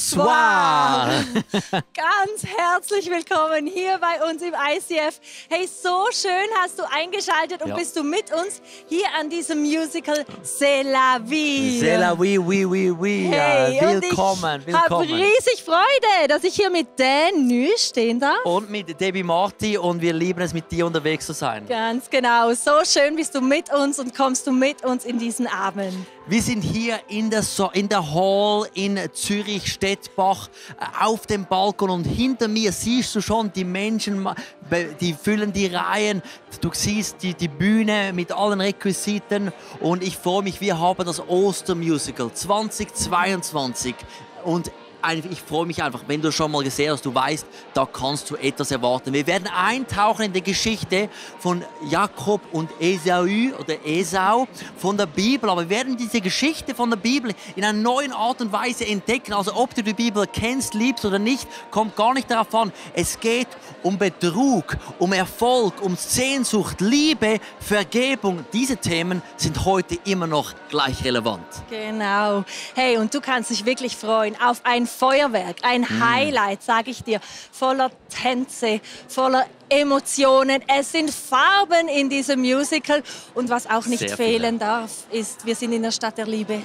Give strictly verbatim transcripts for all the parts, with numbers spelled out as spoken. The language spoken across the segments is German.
Bonsoir! Ganz herzlich willkommen hier bei uns im I C F. Hey, so schön hast du eingeschaltet und ja. bist du mit uns hier an diesem Musical C'est la vie. C'est la vie, oui, oui, oui. Hey, ja, willkommen, und ich habe riesig Freude, dass ich hier mit Dan Nü stehen darf. Und mit Debbie Marty, und wir lieben es, mit dir unterwegs zu sein. Ganz genau, so schön bist du mit uns und kommst du mit uns in diesen Abend. Wir sind hier in der, so in der Hall in Zürich, Stettbach, auf dem Balkon, und hinter mir siehst du schon die Menschen, die füllen die Reihen, du siehst die, die Bühne mit allen Requisiten, und ich freue mich, wir haben das Ostermusical zwanzig zweiundzwanzig, und ich freue mich einfach, wenn du schon mal gesehen hast, du weißt, da kannst du etwas erwarten. Wir werden eintauchen in die Geschichte von Jakob und Esau, oder Esau von der Bibel. Aber wir werden diese Geschichte von der Bibel in einer neuen Art und Weise entdecken. Also ob du die Bibel kennst, liebst oder nicht, kommt gar nicht darauf an. Es geht um Betrug, um Erfolg, um Sehnsucht, Liebe, Vergebung. Diese Themen sind heute immer noch gleich relevant. Genau. Hey, und du kannst dich wirklich freuen auf ein Feuerwerk, ein Highlight, sage ich dir, voller Tänze, voller Emotionen. Es sind Farben in diesem Musical, und was auch nicht Sehr fehlen viele. darf, ist, wir sind in der Stadt der Liebe,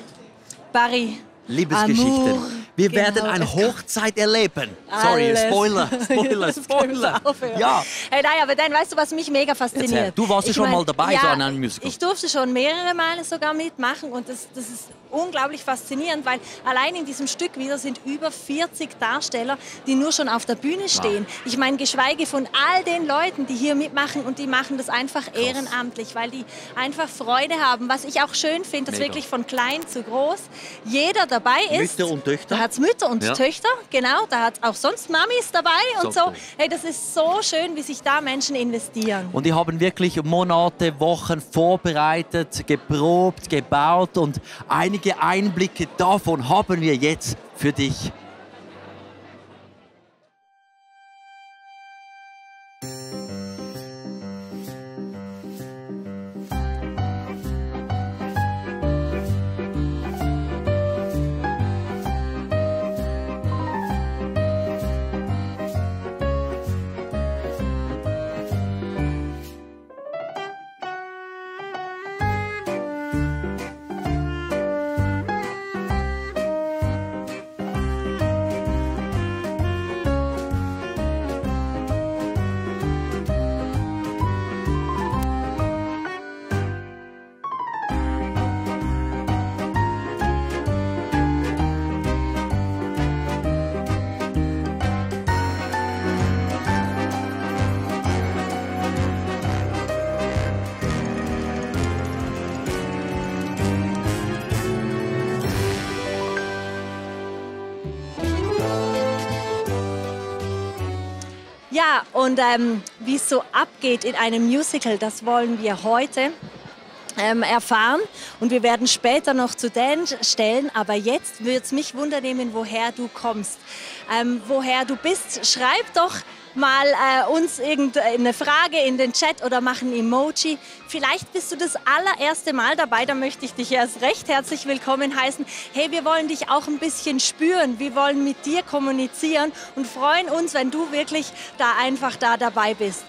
Paris. Liebesgeschichten. Amour. Wir genau. werden eine Hochzeit erleben. Sorry, Alles. Spoiler, Spoiler, Spoiler. Ja. Hey, naja, aber dann, weißt du, was mich mega fasziniert? Erzähl. Du warst ich schon mein, mal dabei, ja, so an einem Musical. Ich durfte schon mehrere Male sogar mitmachen, und das, das ist unglaublich faszinierend, weil allein in diesem Stück wieder sind über vierzig Darsteller, die nur schon auf der Bühne stehen. Wow. Ich meine, geschweige von all den Leuten, die hier mitmachen, und die machen das einfach Krass. ehrenamtlich, weil die einfach Freude haben. Was ich auch schön finde, dass wirklich von klein zu groß jeder dabei ist. Mütter und Töchter. Da hat es Mütter und ja. Töchter, genau. Da hat es auch sonst Mamis dabei und so. so. Hey, das ist so schön, wie sich da Menschen investieren. Und die haben wirklich Monate, Wochen vorbereitet, geprobt, gebaut, und einige Einblicke davon haben wir jetzt für dich. Ja, und ähm, wie es so abgeht in einem Musical, das wollen wir heute ähm, erfahren. Und wir werden später noch zu Dan stellen. Aber jetzt würde es mich wundern nehmen, woher du kommst. Ähm, woher du bist, schreib doch mal äh, uns irgendeine Frage in den Chat oder mach ein Emoji. Vielleicht bist du das allererste Mal dabei, da möchte ich dich erst recht herzlich willkommen heißen. Hey, wir wollen dich auch ein bisschen spüren, wir wollen mit dir kommunizieren und freuen uns, wenn du wirklich da einfach da dabei bist.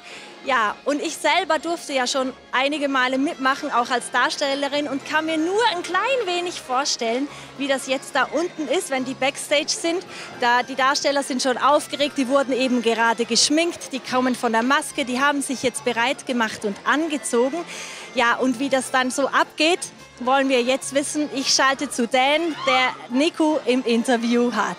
Ja, und ich selber durfte ja schon einige Male mitmachen, auch als Darstellerin, und kann mir nur ein klein wenig vorstellen, wie das jetzt da unten ist, wenn die Backstage sind. Da, die Darsteller sind schon aufgeregt, die wurden eben gerade geschminkt, die kommen von der Maske, die haben sich jetzt bereit gemacht und angezogen. Ja, und wie das dann so abgeht, wollen wir jetzt wissen. Ich schalte zu Dan, der Niku im Interview hat.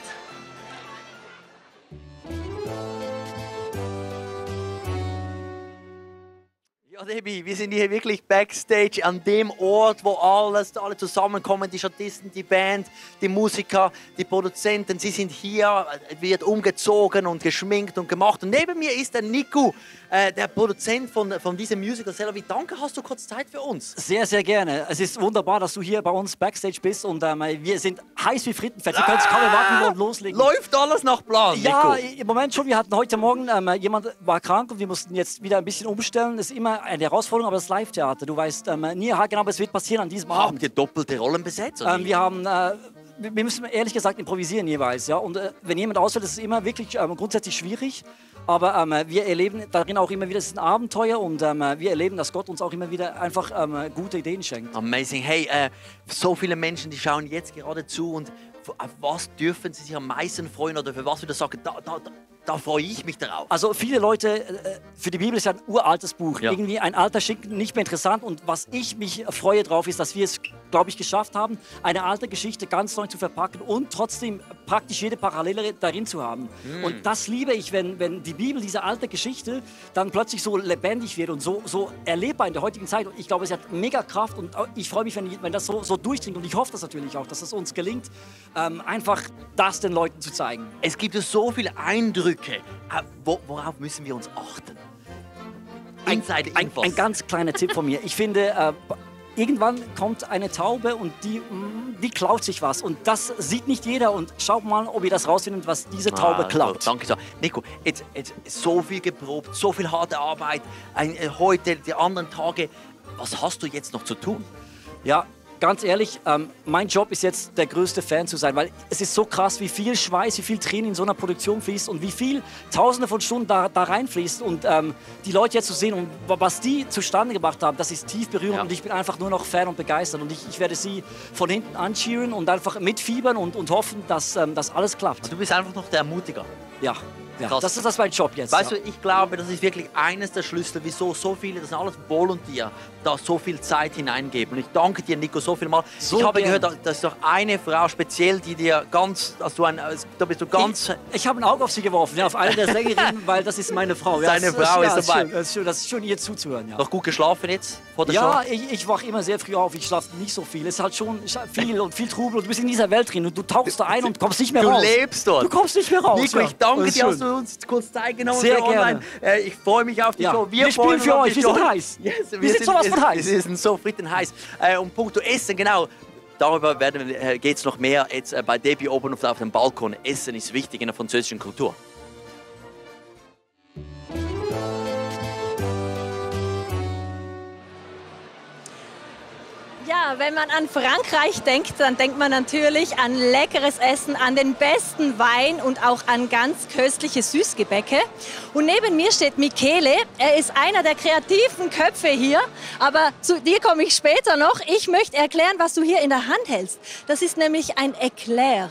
Ja, Debbie, wir sind hier wirklich Backstage, an dem Ort, wo alles, alle zusammenkommen, die Statisten, die Band, die Musiker, die Produzenten, sie sind hier, wird umgezogen und geschminkt und gemacht. Und neben mir ist der Niku, äh, der Produzent von, von diesem Musical C'est la vie. Danke, hast du kurz Zeit für uns? Sehr, sehr gerne. Es ist wunderbar, dass du hier bei uns Backstage bist, und ähm, wir sind heiß wie Frittenfett. Wir können es kaum erwarten, wollen loslegen. Läuft alles nach Plan, ja, Niku? Ja, im Moment schon. Wir hatten heute Morgen, ähm, jemand war krank, und wir mussten jetzt wieder ein bisschen umstellen. Das ist immer eine Herausforderung, aber das Live-Theater, du weißt ähm, nie genau, was wird passieren an diesem Abend. Haben wir doppelte Rollen besetzt? Ähm, wir haben äh, wir müssen ehrlich gesagt improvisieren jeweils. Ja? Und äh, wenn jemand ausfällt, ist es immer wirklich ähm, grundsätzlich schwierig. Aber ähm, wir erleben darin auch immer wieder, es ist ein Abenteuer und ähm, wir erleben, dass Gott uns auch immer wieder einfach ähm, gute Ideen schenkt. Amazing. Hey, äh, so viele Menschen, die schauen jetzt gerade zu und auf was dürfen sie sich am meisten freuen oder für was würde ich sagen, da, da, da. Da freue ich mich darauf. Also viele Leute, für die Bibel ist ja ein uraltes Buch. Ja. Irgendwie ein alter Schinken, nicht mehr interessant. Und was ich mich freue drauf ist, dass wir es, glaube ich, geschafft haben, eine alte Geschichte ganz neu zu verpacken und trotzdem praktisch jede Parallele darin zu haben. Mm. Und das liebe ich, wenn, wenn die Bibel, diese alte Geschichte, dann plötzlich so lebendig wird und so, so erlebbar in der heutigen Zeit. Und ich glaube, es hat mega Kraft und ich freue mich, wenn, wenn das so, so durchdringt. Und ich hoffe das natürlich auch, dass es uns gelingt, ähm, einfach das den Leuten zu zeigen. Es gibt so viele Eindrücke. Okay. Worauf müssen wir uns achten? Ein, ein, ein ganz kleiner Tipp von mir. Ich finde, äh, irgendwann kommt eine Taube und die, die klaut sich was. Und das sieht nicht jeder. Und schaut mal, ob ihr das rausfindet, was diese Taube ah, klaut. So, danke. Niku, jetzt, jetzt so viel geprobt, so viel harte Arbeit. Ein, heute, die anderen Tage. Was hast du jetzt noch zu tun? Ja. Ganz ehrlich, ähm, mein Job ist jetzt, der größte Fan zu sein, weil es ist so krass, wie viel Schweiß, wie viel Tränen in so einer Produktion fließt und wie viel Tausende von Stunden da, da reinfließt. Und ähm, die Leute jetzt zu sehen und was die zustande gebracht haben, das ist tief berührend. Ja. Und ich bin einfach nur noch Fan und begeistert. Und ich, ich werde sie von hinten anschieren und einfach mitfiebern und, und hoffen, dass ähm, das alles klappt. Und du bist einfach noch der Ermutiger. Ja. Ja, das, das ist das mein Job jetzt. Weißt ja. du, ich glaube, das ist wirklich eines der Schlüssel, wieso so viele, das sind alles Volunteer, da so viel Zeit hineingeben. Und ich danke dir, Niku, so viel mal. So ich habe gern. gehört, dass doch eine Frau speziell, die dir ganz, also ein, da bist du ganz... Ich, ich habe ein Auge auf sie geworfen, ja, auf eine der Sängerinnen, weil das ist meine Frau. Ja, Seine das, Frau das, ist ja, dabei. Das ist, schön, das, ist schön, das ist schön, ihr zuzuhören. Ja. Noch gut geschlafen jetzt? Vor der ja, Show? ich, ich wache immer sehr früh auf, ich schlafe nicht so viel. Es ist halt schon viel und viel Trubel und du bist in dieser Welt drin und du tauchst da ein und kommst nicht mehr du raus. Du lebst dort. Du kommst nicht mehr raus. Niku, ja. ich danke dir, dass du uns kurz Zeit genommen sehr online. Äh, ich freue mich auf die ja. Show. Wir, wir spielen für euch, wir sind heiß. Yes, wir, wir sind, sind sowas von heiß. Wir sind so fritten heiß. Äh, und punkto Essen, genau. Darüber äh, geht es noch mehr jetzt äh, bei Debbie oben auf dem Balkon. Essen ist wichtig in der französischen Kultur. Ja, wenn man an Frankreich denkt, dann denkt man natürlich an leckeres Essen, an den besten Wein und auch an ganz köstliche Süßgebäcke. Und neben mir steht Michele. Er ist einer der kreativen Köpfe hier. Aber zu dir komme ich später noch. Ich möchte erklären, was du hier in der Hand hältst. Das ist nämlich ein Eclair.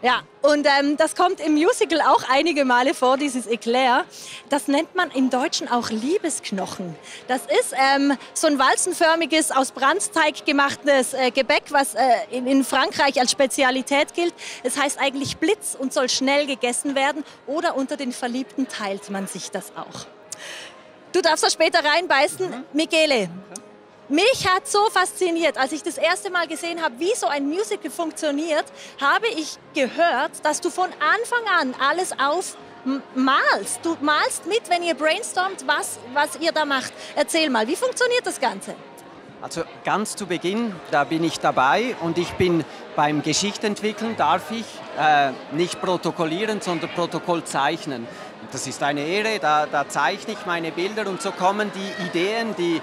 Ja, und ähm, das kommt im Musical auch einige Male vor, dieses Eclair. Das nennt man im Deutschen auch Liebesknochen. Das ist ähm, so ein walzenförmiges, aus Brandteig gemachtes äh, Gebäck, was äh, in, in Frankreich als Spezialität gilt. Es heißt eigentlich Blitz und soll schnell gegessen werden. Oder unter den Verliebten teilt man sich das auch. Du darfst da später reinbeißen. Mhm. Michele. Mich hat so fasziniert, als ich das erste Mal gesehen habe, wie so ein Musical funktioniert, habe ich gehört, dass du von Anfang an alles aufmalst. Du malst mit, wenn ihr brainstormt, was, was ihr da macht. Erzähl mal, wie funktioniert das Ganze? Also ganz zu Beginn, da bin ich dabei und ich bin beim Geschichtentwickeln, darf ich äh, nicht protokollieren, sondern Protokoll zeichnen. Das ist eine Ehre, da, da zeichne ich meine Bilder und so kommen die Ideen, die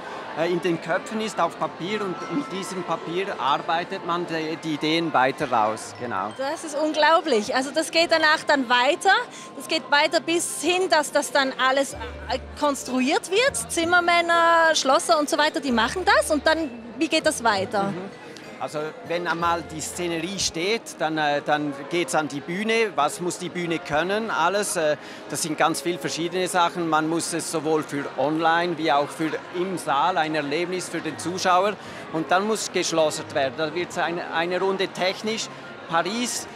in den Köpfen ist, auf Papier und mit diesem Papier arbeitet man die, die Ideen weiter raus. Genau. Das ist unglaublich. Also das geht danach dann weiter. Das geht weiter bis hin, dass das dann alles konstruiert wird. Zimmermänner, Schlosser und so weiter, die machen das. Und dann, wie geht das weiter? Mhm. Also wenn einmal die Szenerie steht, dann, äh, dann geht es an die Bühne. Was muss die Bühne können? Alles. Äh, das sind ganz viele verschiedene Sachen. Man muss es sowohl für online wie auch für im Saal ein Erlebnis für den Zuschauer. Und dann muss geschlossen werden. Da wird es eine, eine Runde technisch. Paris,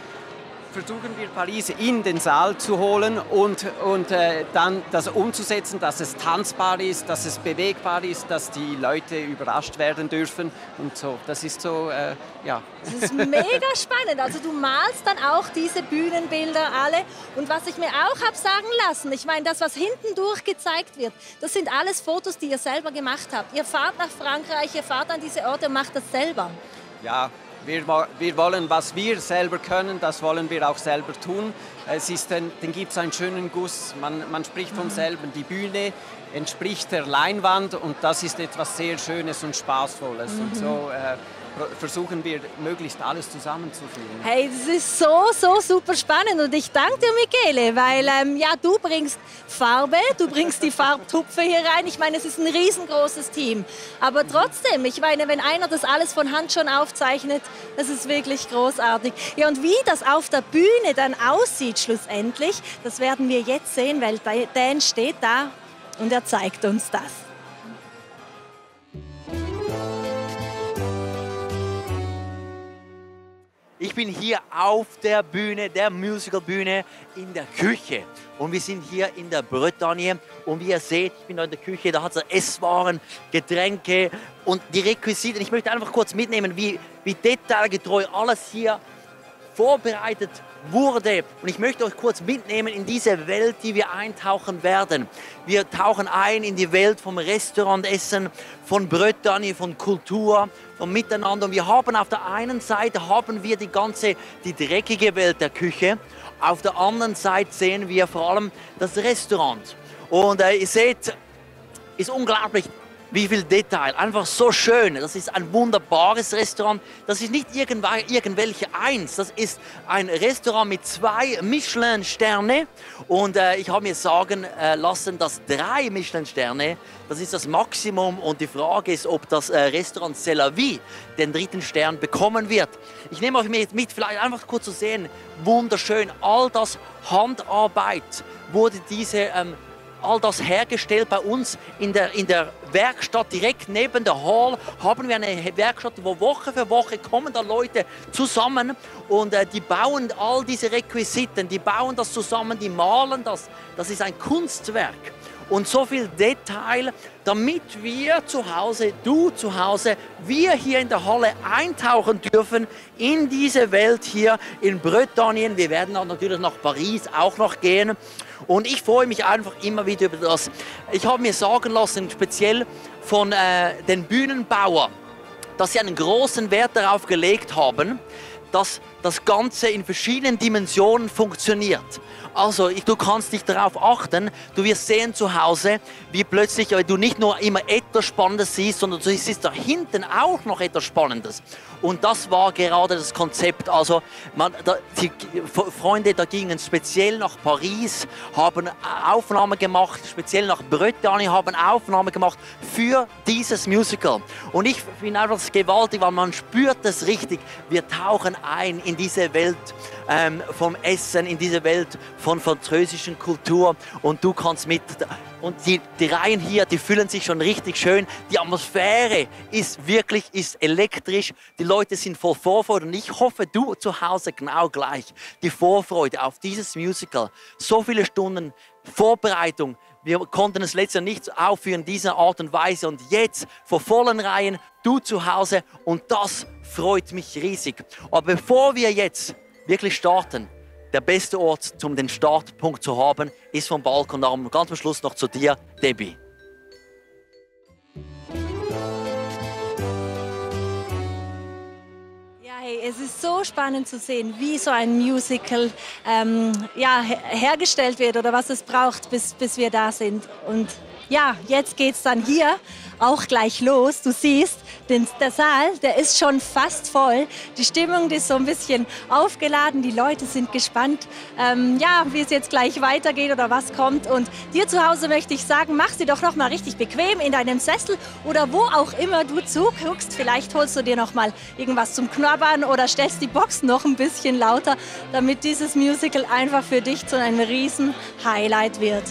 versuchen wir Paris in den Saal zu holen und, und äh, dann das umzusetzen, dass es tanzbar ist, dass es bewegbar ist, dass die Leute überrascht werden dürfen und so. Das ist so, äh, ja. Das ist mega spannend. Also du malst dann auch diese Bühnenbilder alle. Und was ich mir auch habe sagen lassen, ich meine, das, was hinten durch gezeigt wird, das sind alles Fotos, die ihr selber gemacht habt. Ihr fahrt nach Frankreich, ihr fahrt an diese Orte und macht das selber. Ja. Wir, wir wollen, was wir selber können, das wollen wir auch selber tun. Es ist ein, dann gibt es einen schönen Guss. Man, man spricht vom selben. Die Bühne entspricht der Leinwand und das ist etwas sehr Schönes und Spaßvolles. Mhm. Und so äh, versuchen wir, möglichst alles zusammenzuführen. Hey, das ist so, so super spannend und ich danke dir, Michele, weil ähm, ja, du bringst Farbe, du bringst die Farbtupfe hier rein. Ich meine, es ist ein riesengroßes Team, aber trotzdem, ich meine, wenn einer das alles von Hand schon aufzeichnet, das ist wirklich großartig. Ja, und wie das auf der Bühne dann aussieht schlussendlich, das werden wir jetzt sehen, weil Dan steht da und er zeigt uns das. Ich bin hier auf der Bühne, der Musicalbühne, in der Küche. Und wir sind hier in der Bretagne. Und wie ihr seht, ich bin da in der Küche, da hat es Esswaren, Getränke und die Requisiten. Ich möchte einfach kurz mitnehmen, wie, wie detailgetreu alles hier vorbereitet wurde. Und ich möchte euch kurz mitnehmen in diese Welt, die wir eintauchen werden. Wir tauchen ein in die Welt vom Restaurantessen, von Bretagne, von Kultur, von Miteinander. Und wir haben auf der einen Seite haben wir die ganze, die dreckige Welt der Küche. Auf der anderen Seite sehen wir vor allem das Restaurant. Und äh, ihr seht, ist unglaublich, wie viel Detail, einfach so schön. Das ist ein wunderbares Restaurant. Das ist nicht irgendwelche Eins. Das ist ein Restaurant mit zwei Michelin-Sterne. Und äh, ich habe mir sagen äh, lassen, dass drei Michelin-Sterne, das ist das Maximum. Und die Frage ist, ob das äh, Restaurant C'est la vie den dritten Stern bekommen wird. Ich nehme euch jetzt mit, vielleicht einfach kurz zu sehen. Wunderschön, all das Handarbeit wurde diese ähm, all das hergestellt bei uns in der, in der Werkstatt, direkt neben der Hall haben wir eine Werkstatt, wo Woche für Woche kommen da Leute zusammen und äh, die bauen all diese Requisiten, die bauen das zusammen, die malen das. Das ist ein Kunstwerk und so viel Detail, damit wir zu Hause, du zu Hause, wir hier in der Halle eintauchen dürfen in diese Welt hier in Bretagne. Wir werden auch natürlich nach Paris auch noch gehen. Und ich freue mich einfach immer wieder über das. Ich habe mir sagen lassen, speziell von äh, den Bühnenbauern, dass sie einen großen Wert darauf gelegt haben, dass das Ganze in verschiedenen Dimensionen funktioniert. Also, ich, du kannst dich darauf achten, du wirst sehen zu Hause, wie plötzlich du nicht nur immer etwas Spannendes siehst, sondern du siehst da hinten auch noch etwas Spannendes. Und das war gerade das Konzept. Also, man, da, die Freunde, da gingen speziell nach Paris, haben Aufnahmen gemacht, speziell nach Bretagne haben Aufnahmen gemacht für dieses Musical. Und ich finde einfach gewaltig, weil man spürt das richtig. Wir tauchen ein in diese Welt ähm, vom Essen, in diese Welt von französischen Kultur und du kannst mit. Und die, die Reihen hier, die fühlen sich schon richtig schön. Die Atmosphäre ist wirklich, ist elektrisch. Die Leute sind voll Vorfreude und ich hoffe, du zu Hause genau gleich. Die Vorfreude auf dieses Musical. So viele Stunden Vorbereitung. Wir konnten es letztes Jahr nicht aufführen, dieser Art und Weise. Und jetzt vor vollen Reihen, du zu Hause. Und das freut mich riesig. Aber bevor wir jetzt wirklich starten, der beste Ort, um den Startpunkt zu haben, ist vom Balkon. Darum ganz am Schluss noch zu dir, Debbie. Es ist so spannend zu sehen, wie so ein Musical ähm, ja, hergestellt wird oder was es braucht, bis, bis wir da sind. Und ja, jetzt geht es dann hier auch gleich los. Du siehst, den, der Saal, der ist schon fast voll. Die Stimmung die ist so ein bisschen aufgeladen, die Leute sind gespannt, ähm, ja, wie es jetzt gleich weitergeht oder was kommt. Und dir zu Hause möchte ich sagen, mach sie doch noch mal richtig bequem in deinem Sessel oder wo auch immer du zuguckst. Vielleicht holst du dir noch mal irgendwas zum Knabbern oder stellst die Box noch ein bisschen lauter, damit dieses Musical einfach für dich zu einem riesen Highlight wird.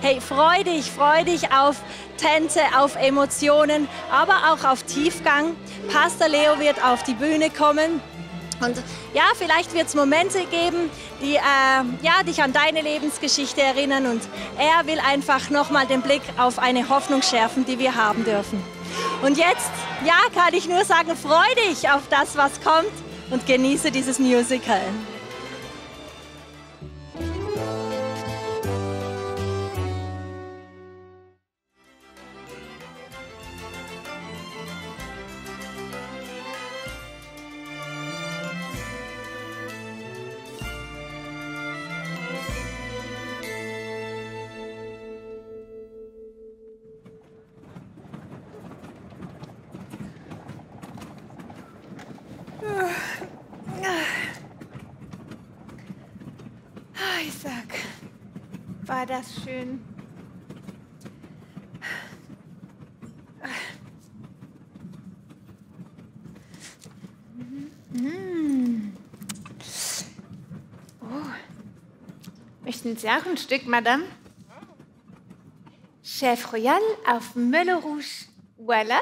Hey, freu dich, freu dich auf Tänze, auf Emotionen, aber auch auf Tiefgang. Pastor Leo wird auf die Bühne kommen und ja, vielleicht wird es Momente geben, die äh, ja, dich an deine Lebensgeschichte erinnern und er will einfach nochmal den Blick auf eine Hoffnung schärfen, die wir haben dürfen. Und jetzt, ja, kann ich nur sagen, freu dich auf das, was kommt und genieße dieses Musical. war das schön. Mmh. Oh. Möchten Sie auch ein Stück, Madame? Chef Royal auf Moulin Rouge. Voilà.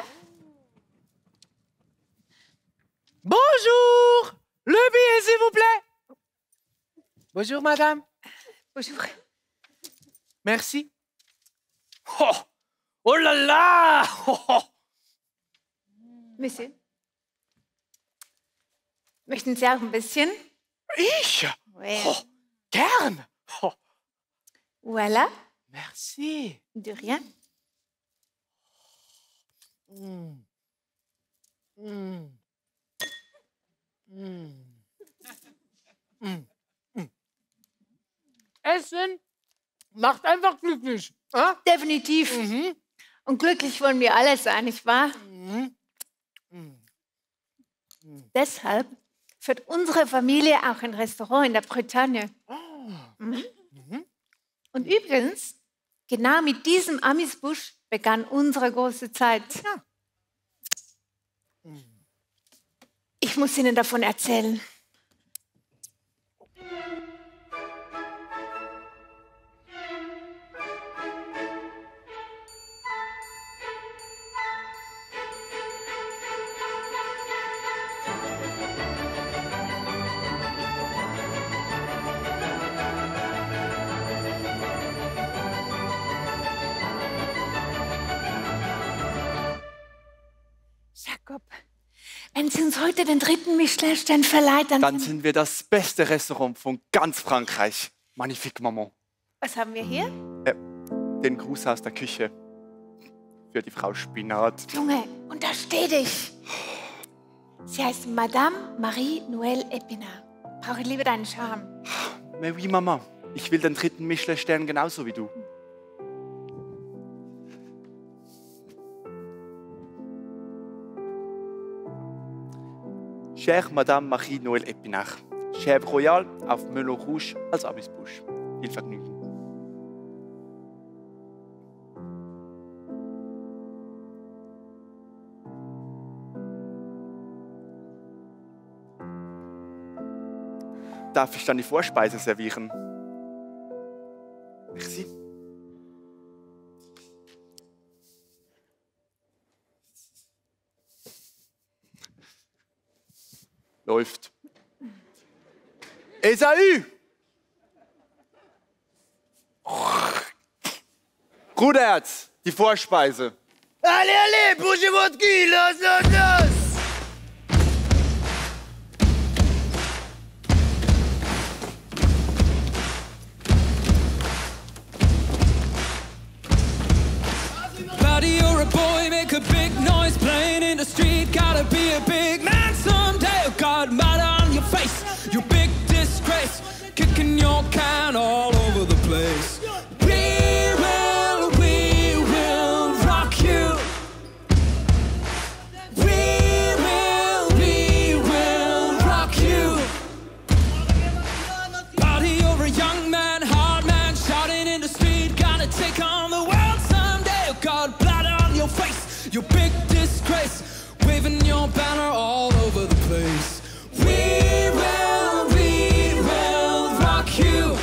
Bonjour! Le billet, s'il vous plaît. Bonjour, madame. Bonjour. Merci. Oh, oh là là! Oh, oh. Monsieur, möchten Sie auch ein bisschen? Ich? Oui. Oh, gern. Oh. Voilà. Merci. De rien. Mm. Mm. Mm. Mm. Mm. Essen macht einfach glücklich. Äh? Definitiv. Mhm. Und glücklich wollen wir alle sein, nicht wahr? Mhm. Mhm. Mhm. Deshalb führt unsere Familie auch ein Restaurant in der Bretagne. Oh. Mhm. Mhm. Und übrigens, genau mit diesem Amisbusch begann unsere große Zeit. Ja. Ich muss Ihnen davon erzählen. Wenn Sie uns heute den dritten Michelin-Stern verleiht, dann, dann sind wir das beste Restaurant von ganz Frankreich. Magnifique, Maman. Was haben wir hier? Äh, den Gruß aus der Küche. Für die Frau Spinat. Junge, und da steht ich. Sie heißt Madame Marie-Noëlle Épinard. Brauche ich lieber deinen Charme. Mais oui, Maman. Ich will den dritten Michelin-Stern genauso wie du. Chère Madame Marie-Noëlle Épinard, Chef Royal auf Moulin Rouge als Amisbusch. Viel Vergnügen. Darf ich dann die Vorspeise servieren? Merci. Läuft. Esau! Bruderherz, die Vorspeise. Alle, alle, Pusche Wodki, los, los, los! Buddy, you're a boy, make a big noise, playing in the street, gotta be a big man someday. God, mud on your face, you big disgrace, kicking your can all over the place. We will, we will rock you. We will, we will rock you. Buddy, you're a young man, hard man, shouting in the street, gotta take on the world someday. Oh God, blood on your face, you big disgrace, waving your banner all over. We will, we will rock you.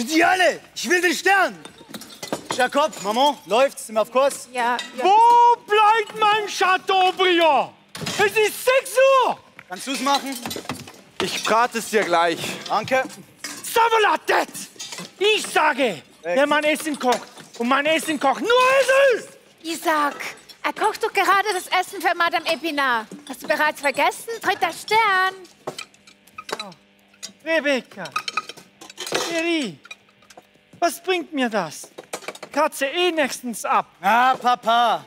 Je dis, allez, ich will den Stern. Jakob, Maman, läuft's? Sind wir auf Kurs? Ja, ja. Wo bleibt mein Chateaubriand? Es ist sechs Uhr. Kannst du's machen? Ich brate es dir gleich. Danke. Savolatet! Ich sage, wenn man Essen kocht und man Essen kocht, nur Essen! Isaac, er kocht doch gerade das Essen für Madame Épinard. Hast du bereits vergessen? Dritter Stern. Oh. Rebecca, Thierry, was bringt mir das? Katze eh nächstens ab. Ah, Papa.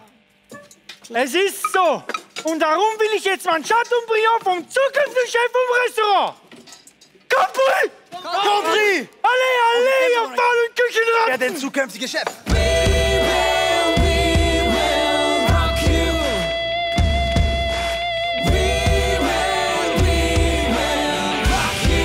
Es ist so. Und darum will ich jetzt mein Chateaubriand vom zukünftigen Chef vom Restaurant. Compris! Compris! Allez, allez, auf Ball und Küchenratten! Ja, der zukünftige Chef. We will, we will rock you. We will, we will rock you.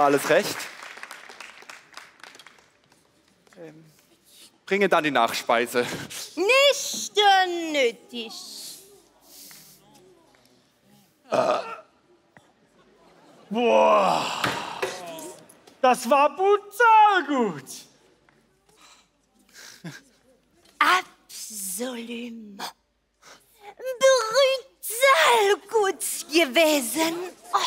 Alles recht. Ich bringe dann die Nachspeise. Nicht nötig. Äh. Boah, das war brutal gut. Absolut brutal gut gewesen. Oh.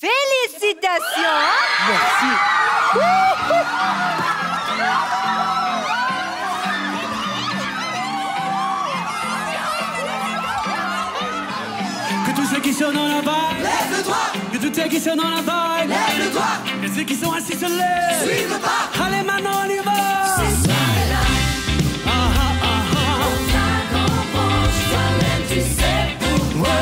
Félicitations! Merci! Que tous ceux qui sont dans la barre, lève le doigt! Que tous ceux qui sont dans la barre, lève le doigt! Que ceux qui sont assis se lèvent! Suivez pas! Allez maintenant, on y va! C'est ça là! Ah ah ah ah! On t'a compris, toi-même tu sais pourquoi!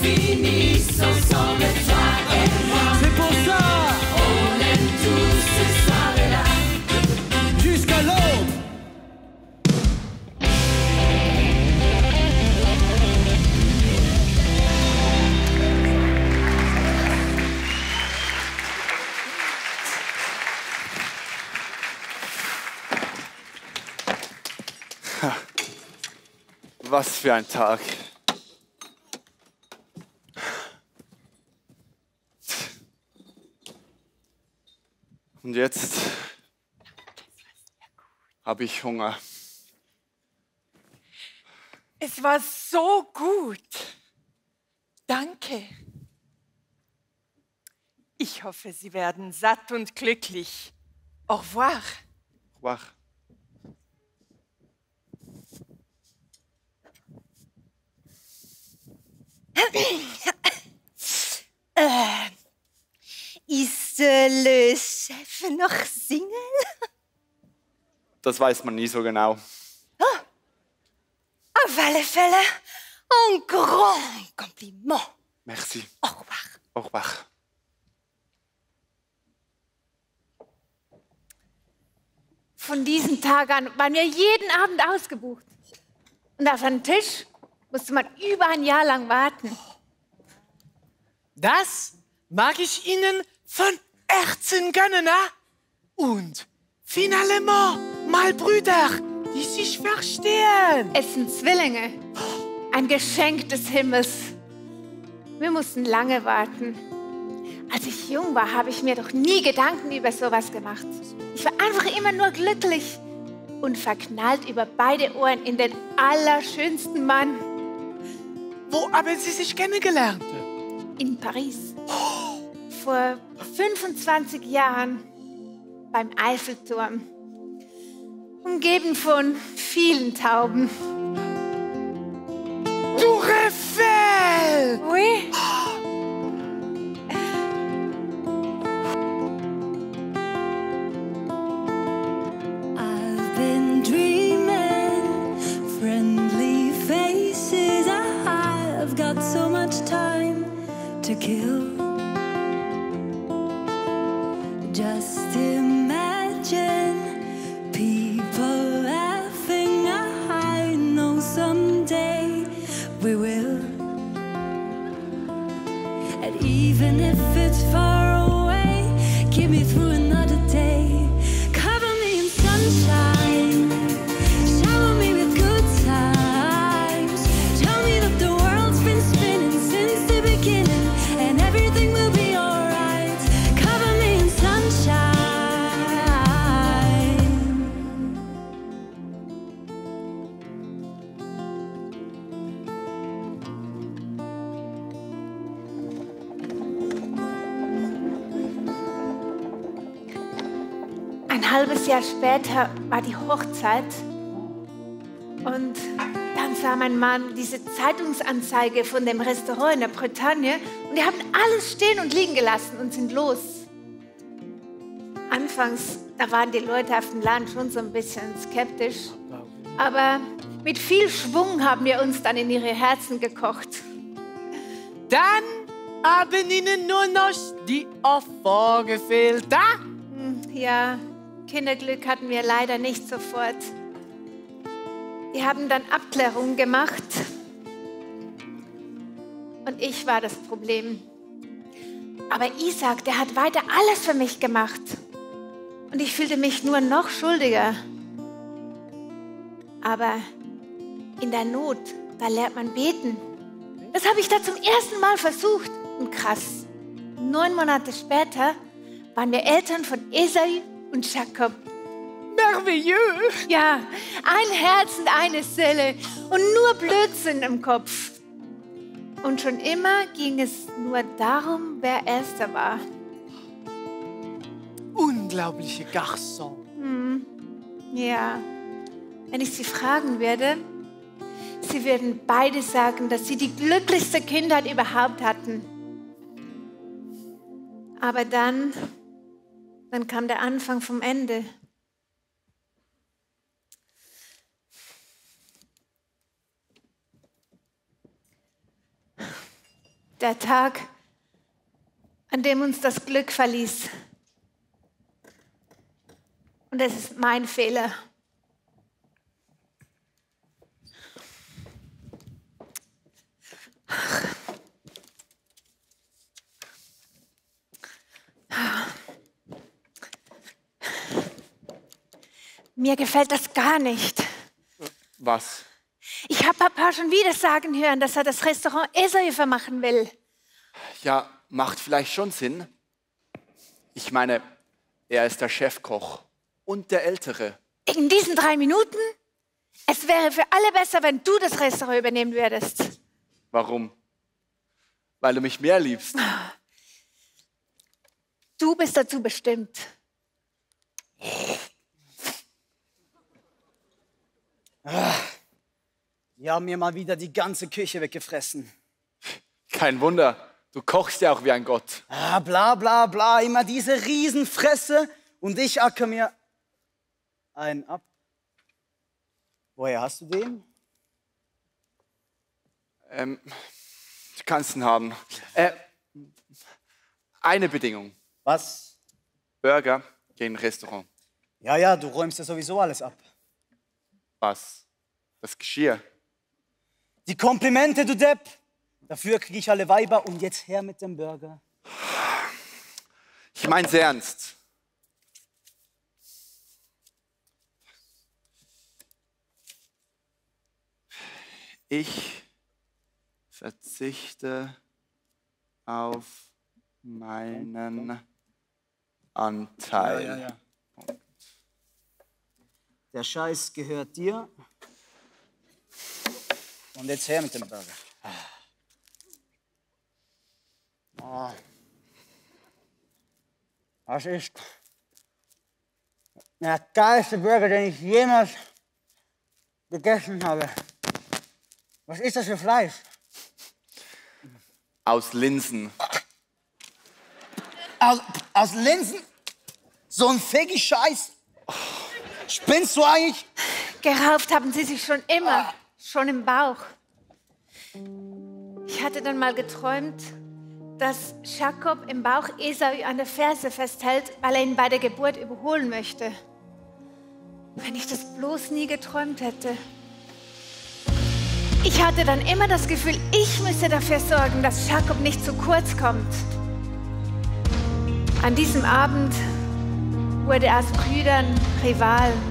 Finissent ensemble, toi et moi. C'est pour ça. On aime tous ces soirées-là. Jusqu'à l'aube. Was für ein Tag. Und jetzt habe ich Hunger. Es war so gut. Danke. Ich hoffe, Sie werden satt und glücklich. Au revoir. Au revoir. äh. Ist äh, le Chef noch Single? Das weiß man nie so genau. Oh. Auf alle Fälle un grand compliment. Merci. Au revoir. Au revoir. Von diesem Tag an waren wir jeden Abend ausgebucht. Und auf einen Tisch musste man über ein Jahr lang warten. Das mag ich Ihnen von Herzen gönnen, ne? Und finalement mal Brüder, die sich verstehen. Es sind Zwillinge, ein Geschenk des Himmels. Wir mussten lange warten, Als ich jung war, habe ich mir doch nie Gedanken über sowas gemacht. Ich war einfach immer nur glücklich und verknallt über beide Ohren in den allerschönsten Mann. Wo haben Sie sich kennengelernt? In Paris. Oh. Vor fünfundzwanzig Jahren beim Eiffelturm. Umgeben von vielen Tauben. Du Raphael! Oui. To kill. Just imagine people laughing. I know someday we will. And even if it's far away, keep me through another day. Cover me in sunshine. Shower me with good times. Tell me that the world's been spinning since the beginning. Ein halbes Jahr später war die Hochzeit und dann sah mein Mann diese Zeitungsanzeige von dem Restaurant in der Bretagne und die haben alles stehen und liegen gelassen und sind los. Anfangs, da waren die Leute auf dem Land schon so ein bisschen skeptisch, aber mit viel Schwung haben wir uns dann in ihre Herzen gekocht. Dann haben ihnen nur noch die Opfer gefehlt, da? Ja. Kinderglück hatten wir leider nicht sofort. Wir haben dann Abklärung gemacht und ich war das Problem. Aber Isaac, der hat weiter alles für mich gemacht und ich fühlte mich nur noch schuldiger. Aber in der Not, da lernt man beten. Das habe ich da zum ersten Mal versucht und krass. Neun Monate später waren wir Eltern von Esau und Jakob. Merveilleux! Ja, ein Herz und eine Seele und nur Blödsinn im Kopf. Und schon immer ging es nur darum, wer Erster war. Unglaubliche Garçon. Hm. Ja, wenn ich sie fragen würde, sie würden beide sagen, dass sie die glücklichste Kindheit überhaupt hatten. Aber dann... Dann kam der Anfang vom Ende. Der Tag, an dem uns das Glück verließ. Und es ist mein Fehler. Ach. Ach. Mir gefällt das gar nicht. Was? Ich habe Papa schon wieder sagen hören, dass er das Restaurant Esau vermachen will. Ja, macht vielleicht schon Sinn. Ich meine, er ist der Chefkoch und der Ältere. In diesen drei Minuten? Es wäre für alle besser, wenn du das Restaurant übernehmen würdest. Warum? Weil du mich mehr liebst. Du bist dazu bestimmt. Die haben mir mal wieder die ganze Küche weggefressen. Kein Wunder, du kochst ja auch wie ein Gott. Ah, bla bla bla, immer diese Riesenfresse und ich acker mir einen ab. Woher hast du den? Ähm, du kannst ihn haben. Äh, eine Bedingung. Was? Burger gegen Restaurant. Ja, ja, du räumst ja sowieso alles ab. Was? Das Geschirr? Die Komplimente, du Depp! Dafür kriege ich alle Weiber und jetzt her mit dem Burger. Ich mein's ernst. Ich verzichte auf meinen Anteil. Ja, ja, ja. Der Scheiß gehört dir. Und jetzt her mit dem Burger. Ah. Das ist der geilste Burger, den ich jemals gegessen habe. Was ist das für Fleisch? Aus Linsen. Aus, aus Linsen? So ein fegi Scheiß? Spinnst du eigentlich? Gerauft haben sie sich schon immer. Ah. Schon im Bauch. Ich hatte dann mal geträumt, dass Jakob im Bauch Esau an der Ferse festhält, weil er ihn bei der Geburt überholen möchte. Wenn ich das bloß nie geträumt hätte. Ich hatte dann immer das Gefühl, ich müsse dafür sorgen, dass Jakob nicht zu kurz kommt. An diesem Abend wurde er aus Brüdern Rivalen.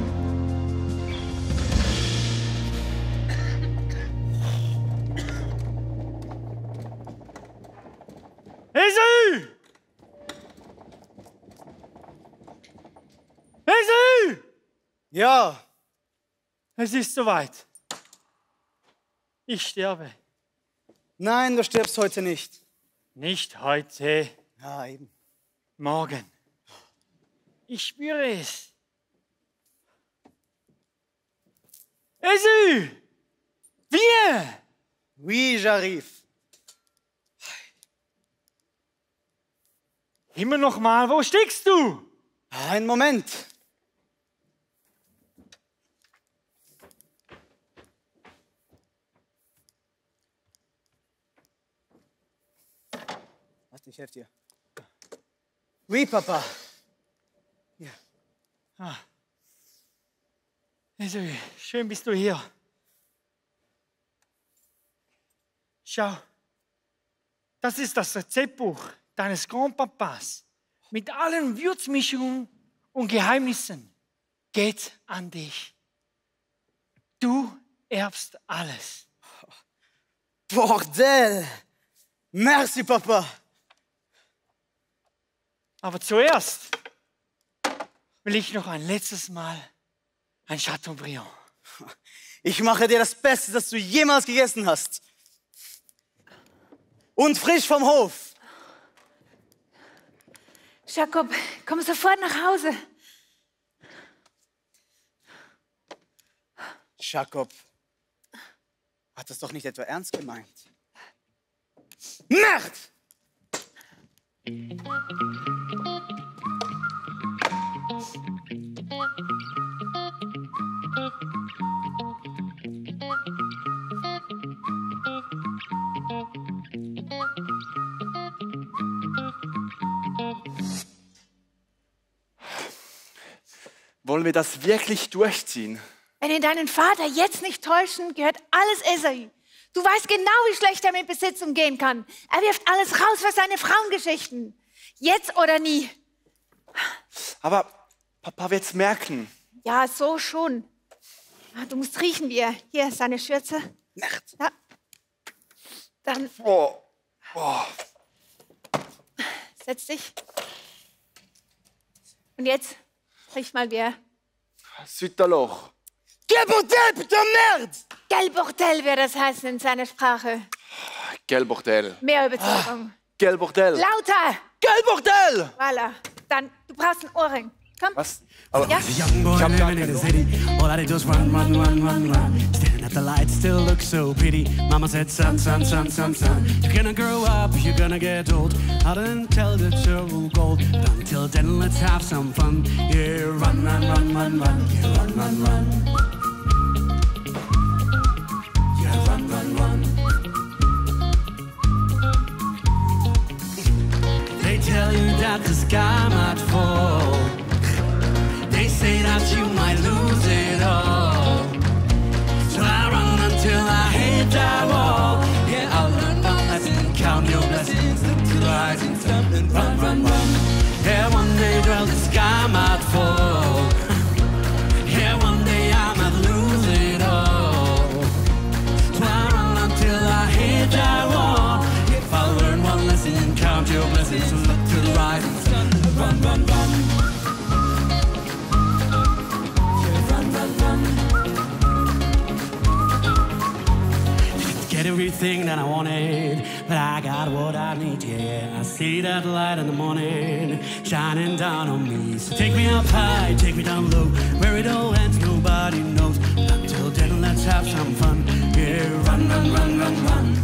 Esau! Esau! Ja, es ist soweit. Ich sterbe. Nein, du stirbst heute nicht. Nicht heute. Ja, eben. Morgen. Ich spüre es. Esau! Viens! Oui, j'arrive. Immer noch mal, wo steckst du? Ein Moment. Warte, ich helfe dir. Oui, Papa. Ja. Ah. Also, schön bist du hier. Schau, das ist das Rezeptbuch deines Grandpapas mit allen Würzmischungen und Geheimnissen geht an dich. Du erbst alles. Bordel! Merci, Papa! Aber zuerst will ich noch ein letztes Mal ein Chateaubriand. Ich mache dir das Beste, das du jemals gegessen hast. Und frisch vom Hof. Jakob, komm sofort nach Hause. Jakob, hat das doch nicht etwa ernst gemeint? Mord! Wollen wir das wirklich durchziehen? Wenn ihr deinen Vater jetzt nicht täuschen, gehört alles Esau. Du weißt genau, wie schlecht er mit Besitz umgehen kann. Er wirft alles raus für seine Frauengeschichten. Jetzt oder nie. Aber Papa wird's merken. Ja, so schon. Du musst riechen, wie er. Hier ist seine Schürze. Nacht. Ja. Dann. Oh. Oh. Setz dich. Und jetzt. Riech mal wer. Sütterloch. Quel Bordel, putain merde! Quel Bordel wird das heißen in seiner Sprache. Quel Bordel. Mehr Überzeugung. Quel Bordel. Lauter. Quel Bordel. Voilà. Dann, du brauchst einen Ohrring. Komm. Was? Aber ja. Ich hab gar nicht genug. The lights still look so pretty. Mama said, son, son, son, son, son, you're gonna grow up, you're gonna get old. I didn't tell the true gold. But until then, let's have some fun. Yeah, run, run, run, run, run. Yeah, run, run, run. Yeah, run, run, run. They tell you that the sky might fall. They say that you might lose it all. I run until I hit that wall. Yeah, I'll learn my lesson, count your blessings, look to the rising sun and run, run, run. Yeah, one day, girl, the sky might fall. Yeah, one day I might lose it all. So I run until I hit that wall. If I learn one lesson, count your blessings. everything that I wanted, but I got what I need, yeah. I see that light in the morning shining down on me. So take me up high, take me down low, where it all ends, nobody knows. Until then, let's have some fun, yeah. Run, run, run, run, run.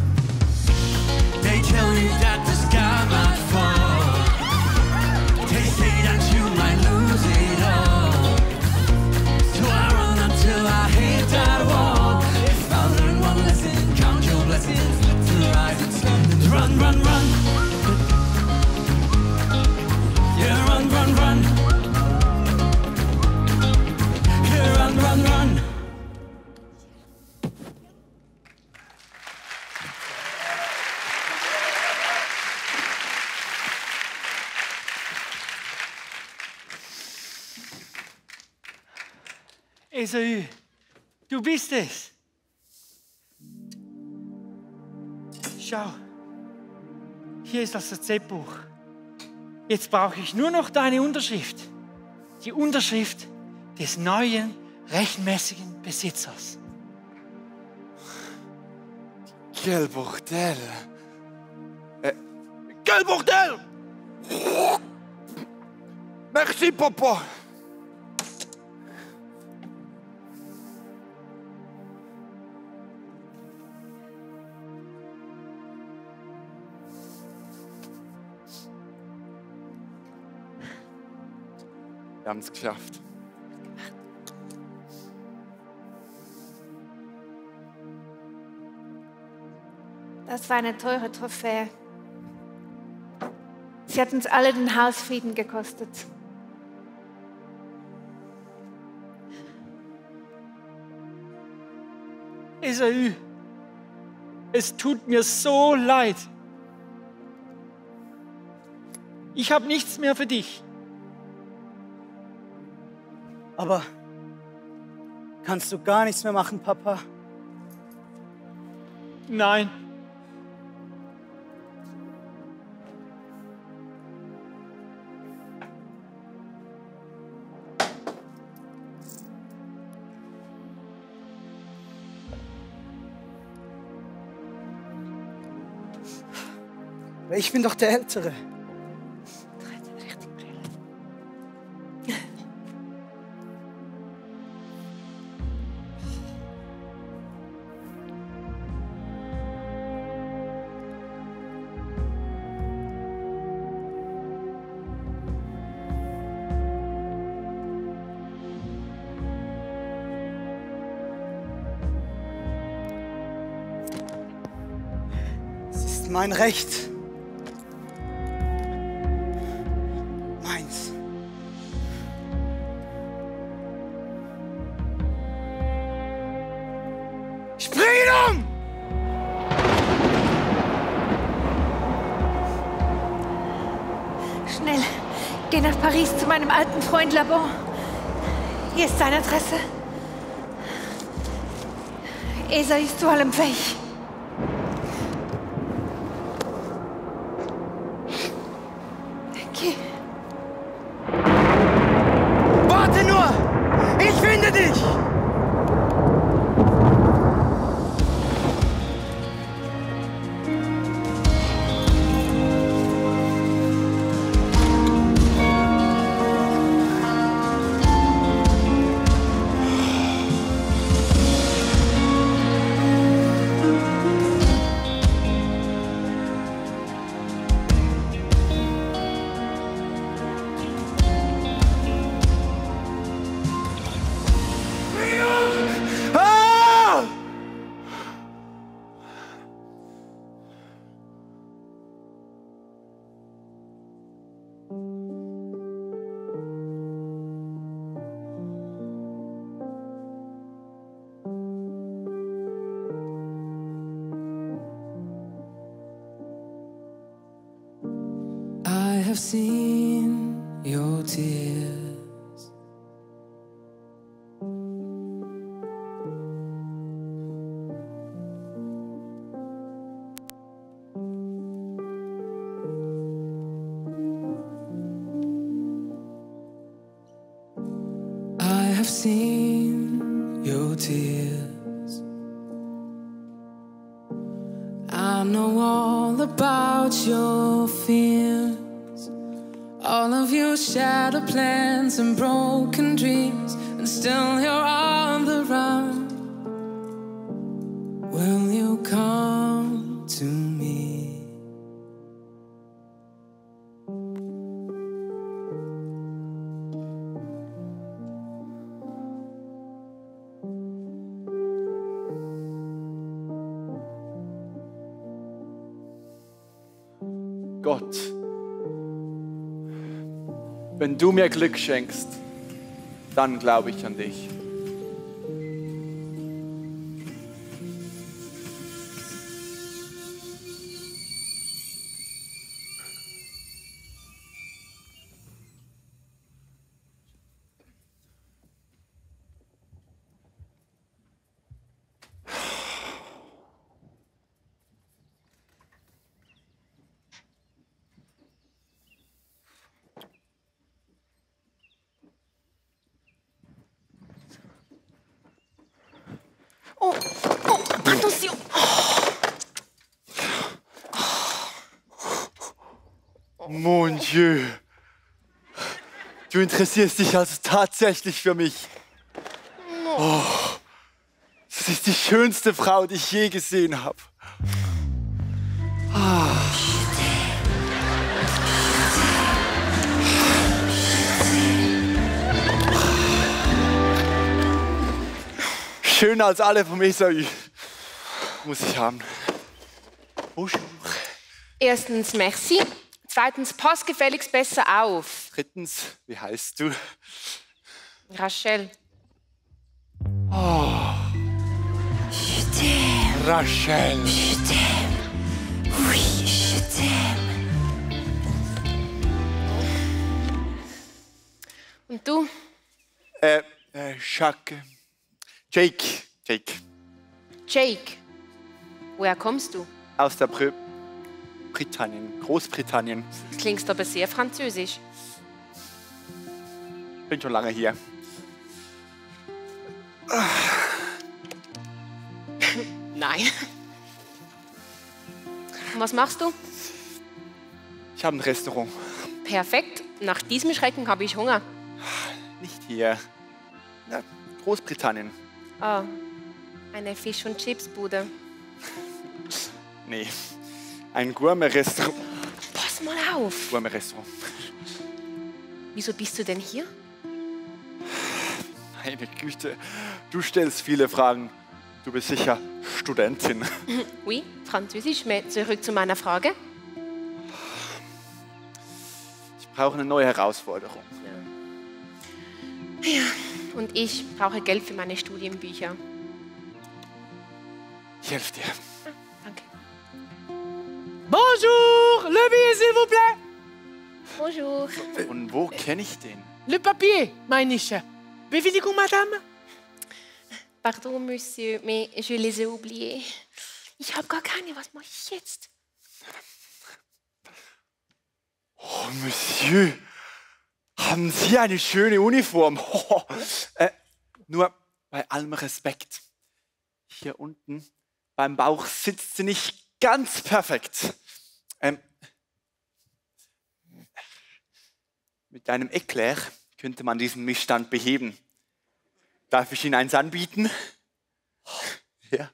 They tell you that the sky might fall. They say that you might lose it all. So I run until I hit that wall. Run, run, run. Yeah, run, run, run. Yeah, run, run, run. Esau, du bist es. Schau. Hier ist das Rezeptbuch. Jetzt brauche ich nur noch deine Unterschrift. Die Unterschrift des neuen, rechtmäßigen Besitzers. Quel Bordel. Äh, quel Bordel! Merci, Papa. Wir haben es geschafft. Das war eine teure Trophäe. Sie hat uns alle den Hausfrieden gekostet. Esau, es tut mir so leid. Ich habe nichts mehr für dich. Aber kannst du gar nichts mehr machen, Papa? Nein. Aber ich bin doch der Ältere. Mein Recht. Meins. Spring um! Schnell, geh nach Paris zu meinem alten Freund Laban. Hier ist seine Adresse. Esau ist zu allem fähig. I've seen your tears, I have seen your tears, know all about your fears, all of your shadow plans and broken dreams, and still you're on the run. Will you come to me? Gott, wenn du mir Glück schenkst, dann glaube ich an dich. Du interessierst dich also tatsächlich für mich. Oh, das ist die schönste Frau, die ich je gesehen habe. Ah. Schöner als alle vom Esau. Muss ich haben. Bonjour. Erstens, merci. Zweitens, pass gefälligst besser auf. Drittens, wie heißt du? Rachel. Oh. Je t'aime. Rachel. Je t'aime. Oui, je t'aime. Und du? Äh, äh, Jacques. Jake. Jake. Jake. Woher kommst du? Aus der Brü... Britannien, Großbritannien. Das klingt aber sehr französisch. Ich bin schon lange hier. Nein. Und was machst du? Ich habe ein Restaurant. Perfekt. Nach diesem Schrecken habe ich Hunger. Nicht hier. Na, Großbritannien. Oh, eine Fisch- und Chipsbude. Nee. Ein Gourmet-Restaurant. Pass mal auf. Gourmet-Restaurant. Wieso bist du denn hier? Meine Güte, du stellst viele Fragen. Du bist sicher Studentin. Oui, Französisch. Mais zurück zu meiner Frage. Ich brauche eine neue Herausforderung. Ja. Ja. Und ich brauche Geld für meine Studienbücher. Ich helfe dir. Bonjour, levez, s'il vous plaît. Bonjour. Und wo kenne ich den? Le papier, meine ich. Bevelig, Madame. Pardon, Monsieur, mais je les ai oubliés. Ich habe gar keine. Was mache ich jetzt? Oh, Monsieur, haben Sie eine schöne Uniform? Oh, äh, nur bei allem Respekt. Hier unten beim Bauch sitzt sie nicht. Ganz perfekt. Ähm, mit einem Eclair könnte man diesen Missstand beheben. Darf ich Ihnen eins anbieten? Ja.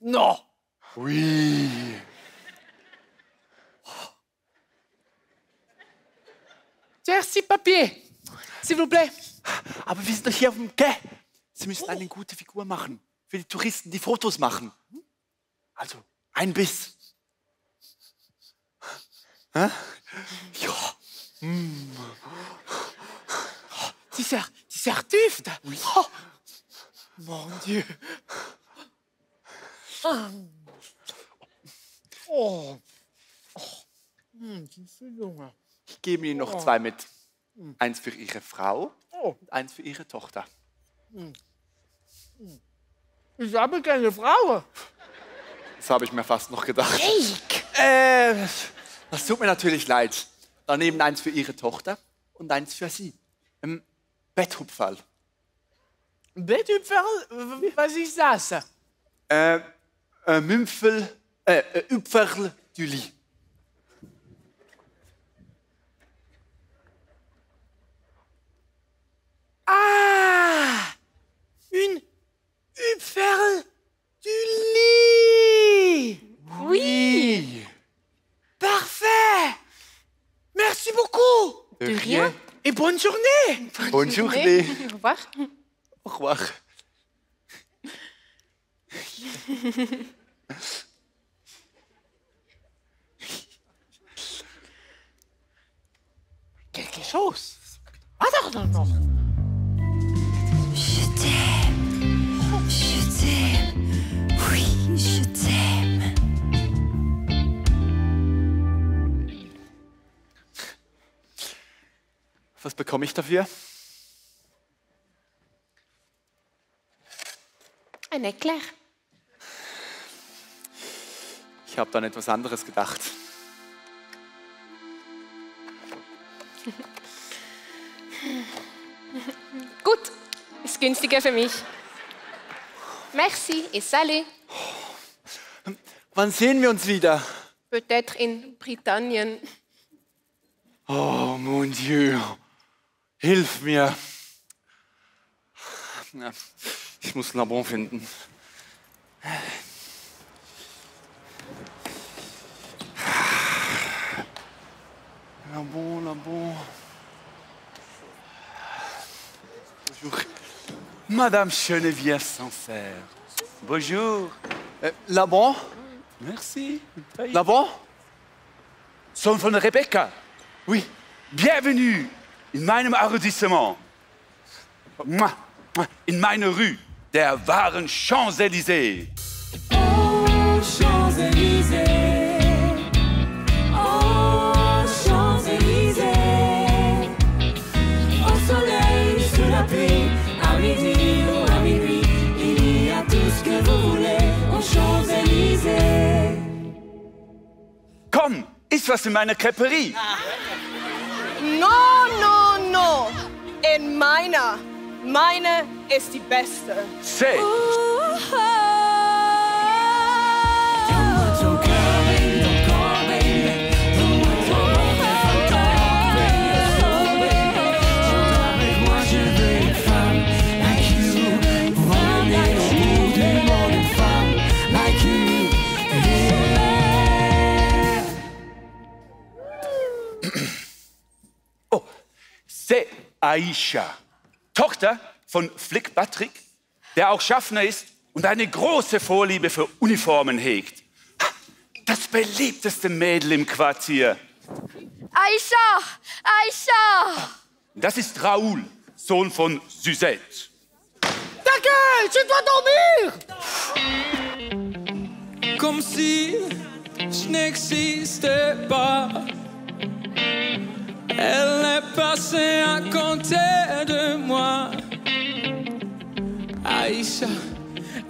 No. Oui. Merci, Papier. S'il vous plaît. Aber wir sind doch hier auf dem Quai. Sie müssen eine gute Figur machen. Für die Touristen, die Fotos machen. Also, ein Biss. Hä? Ja. Mm. Oh, dieser, dieser Duft. Oui. Oh. Mon Dieu. Oh. Oh. Ich gebe Ihnen noch zwei mit. Eins für Ihre Frau und eins für Ihre Tochter. Ich habe keine Frau. Das habe ich mir fast noch gedacht. Äh, das tut mir natürlich leid. Daneben eins für Ihre Tochter und eins für Sie. Ein Betthupferl. Betthupferl? Was ist das? uh, een mumpfel, uh, een upferl Tully. Ah, een upferl Tully. Oui. Parfait. Merci beaucoup. De rien. Et bonne journée. Bonne, bonne journée. journée. Au revoir. Au revoir. Quelque chose. Attends, non, non. Je t'aime. Je t'aime. Oui, je t'aime. Was bekomme ich dafür? Ein Eclair. Ich habe an etwas anderes gedacht. Gut, ist günstiger für mich. Merci et salut. Wann sehen wir uns wieder? Peut-être in Bretagne. Oh, mon Dieu. Hilf mir. Ja. Ich muss ein Laban finden. Laban, Laban. Bonjour. Madame Geneviève Sancerre. Bonjour. Äh, Laban? Merci. Laban? Sohn von Rebecca. Oui. Bienvenue in meinem Arrondissement. In meiner Rue. Der wahren Champs-Élysées. Oh, Champs-Élysées. Oh, Champs-Élysées. Au soleil, sous la pluie, à midi ou à minuit, il y a tout ce que vous voulez aux Champs-Élysées. Komm, iss was in meiner Crêperie. No, no, no. In meiner. Meine ist die beste. Say. Oh, oh, oh. Oh, c'est Aisha. Tochter von Flick Patrick, der auch Schaffner ist und eine große Vorliebe für Uniformen hegt. Das beliebteste Mädel im Quartier. Aisha! Aisha! Das ist Raoul, Sohn von Suzette. Danke! Je dois dormir! Comme si je n'existais pas. Elle est passée à côté de moi. Aïcha,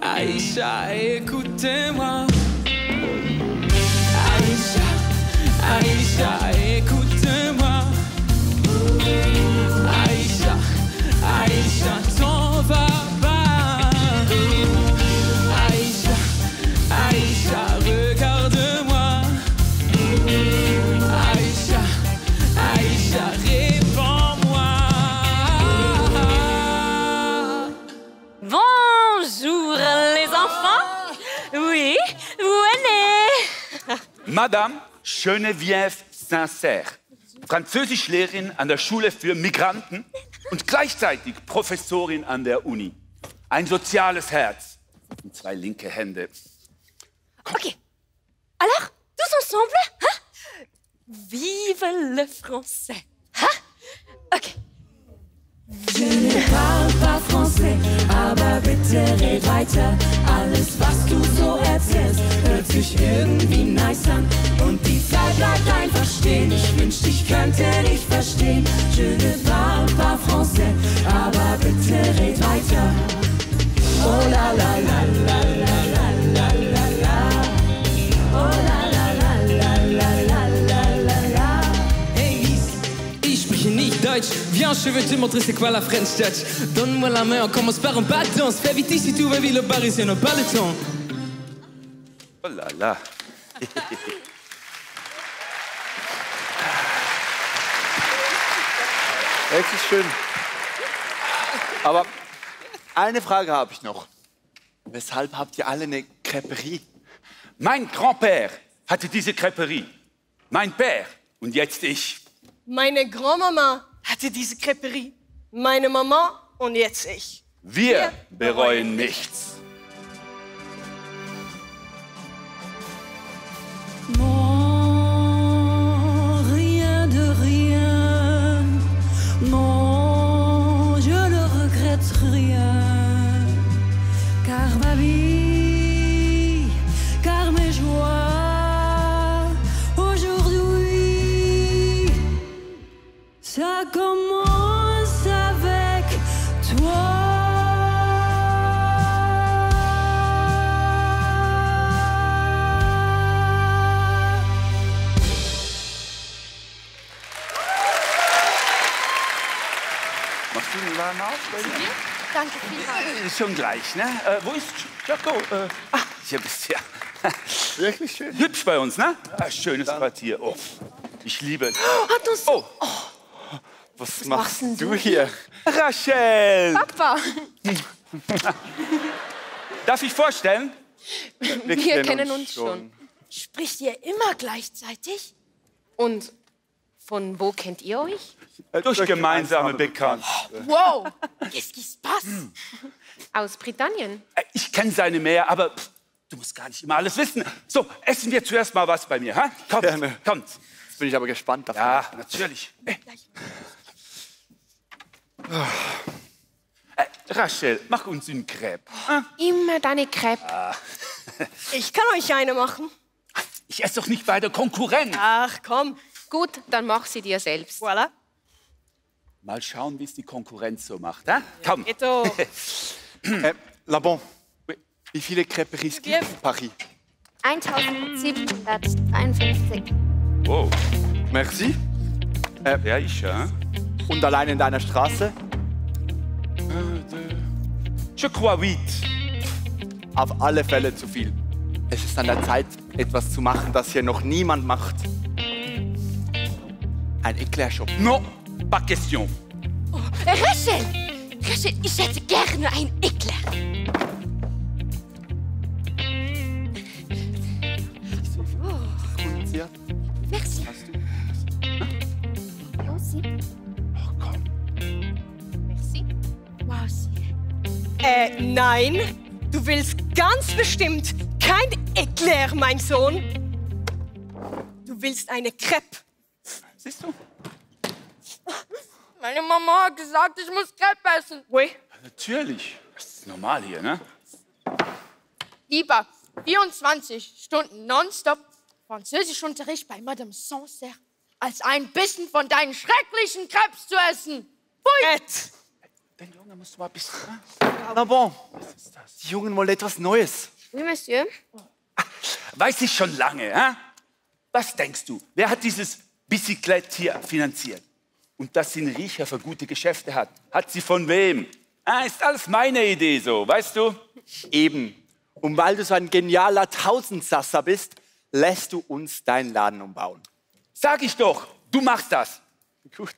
Aïcha, écoutez-moi. Aïcha, Aïcha, écoutez-moi. Aïcha, Aïcha, t'en va pas. Aïcha, Aïcha, regarde-moi. Aïcha, Aïcha, réponds-moi. Bonjour les enfants. Oui, vous venez. Madame Geneviève Sancerre, Französischlehrerin an der Schule für Migranten und gleichzeitig Professorin an der Uni. Ein soziales Herz und zwei linke Hände. Komm. Okay. Alors, tous ensemble, hein? Vive le français! Hein? Ok. Je ne parle pas français, aber bitte red weiter. Alles, was du so erzählst, hört sich irgendwie nice an. Und die Zeit bleibt einfach stehen. Ich wünschte, ich könnte dich verstehen. Je ne parle pas français, aber bitte red weiter. Oh la la la la la la la la. Oh la la la la la la. Deutsch, viens, je veux te montrer c'est quoi la French Touch. Donne-moi la main, on commence par un bâton. Se fait vite ici, tout va vite, le bar, ici, on n'a pas le temps. Oh là là. Echt schön. Aber eine Frage habe ich noch. Weshalb habt ihr alle eine Crêperie? Mein Grand-Père hatte diese Crêperie. Mein Père und jetzt ich. Meine Grand-Mama hatte diese Crêperie. Meine Mama und jetzt ich. Wir, Wir bereuen nichts. Danke vielmals. Schon gleich, ne? Äh, wo ist Jakob? Äh, ah, hier bist du ja. Wirklich schön. Hübsch bei uns, ne? Ja, ah, schönes Quartier. Oh, ich liebe es. Oh, oh. Was, Was machst, machst du hier? hier? Rachel! Papa! Darf ich vorstellen? Wir, Wir kennen uns schon. schon. Spricht ihr immer gleichzeitig? Und von wo kennt ihr euch? Durch gemeinsame Bekannte. Wow, qu'est-ce qui se passe? Aus Britannien. Ich kenne seine mehr, aber pff, du musst gar nicht immer alles wissen. So, essen wir zuerst mal was bei mir. Ha? Kommt, Gerne. kommt. Jetzt bin ich aber gespannt davon. Ja, natürlich. Hey. Äh, Rachel, mach uns ein Crêpe. Hm? Immer deine Crêpe. Ah. Ich kann euch eine machen. Ich esse doch nicht bei der Konkurrenz. Ach, komm. Gut, dann mach sie dir selbst. Voilà. Mal schauen, wie es die Konkurrenz so macht. Hein? Komm. äh, Laban, wie viele Crêperies gibt es in Paris? eintausendsiebenhunderteinundfünfzig. Wow. Merci. Äh, ja, Aisha. Und allein in deiner Straße? Je crois huit. Auf alle Fälle zu viel. Es ist an der Zeit, etwas zu machen, das hier noch niemand macht. Ein Eclair-Shop. No, pas question. Oh, Rachel! Rachel, ich hätte gerne ein Eclair. Oh. Merci. Hast du? Moi aussi. Oh, komm. Merci. Moi aussi. Äh, nein. Du willst ganz bestimmt kein Eclair, mein Sohn. Du willst eine Crêpe. Siehst du? Meine Mama hat gesagt, ich muss Crêpe essen. Oui. Natürlich. Das ist normal hier, ne? Lieber vierundzwanzig Stunden nonstop Französischunterricht bei Madame Sancerre, als ein bisschen von deinen schrecklichen Crêpes zu essen. Pui! Et. Den Jungen musst du mal ein bisschen... Na bon. Was ist das? Die Jungen wollen etwas Neues. Oui, Monsieur. Ah, weiß ich schon lange, hä? Was denkst du? Wer hat dieses... Bicyclette hier finanziert. Und dass sie einen Riecher für gute Geschäfte hat. Hat sie von wem? Ah, ist alles meine Idee so, weißt du? Eben. Und weil du so ein genialer Tausendsasser bist, lässt du uns deinen Laden umbauen. Sag ich doch, du machst das. Gut.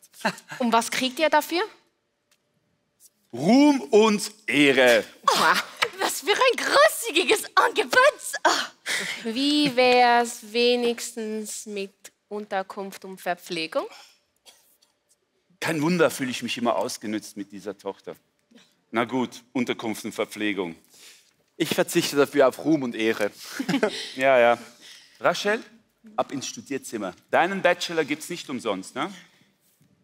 Und was kriegt ihr dafür? Ruhm und Ehre. Oh, was für ein großzügiges Angebot. Oh. Wie wär's wenigstens mit Unterkunft und Verpflegung? Kein Wunder, fühle ich mich immer ausgenützt mit dieser Tochter. Na gut, Unterkunft und Verpflegung. Ich verzichte dafür auf Ruhm und Ehre. Ja, ja. Rachel, ab ins Studierzimmer. Deinen Bachelor gibt's nicht umsonst, ne?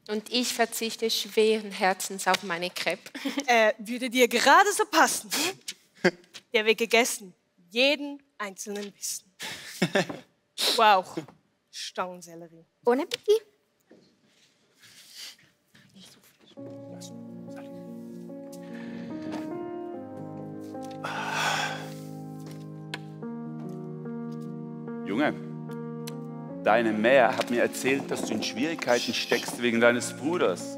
Und ich verzichte schweren Herzens auf meine Crêpe. Äh, würde dir gerade so passen. Der wird gegessen. Jeden einzelnen Bissen. Wow. Staudensellerie. Ohne Appetit. Ah. Junge, deine Mär hat mir erzählt, dass du in Schwierigkeiten steckst wegen deines Bruders.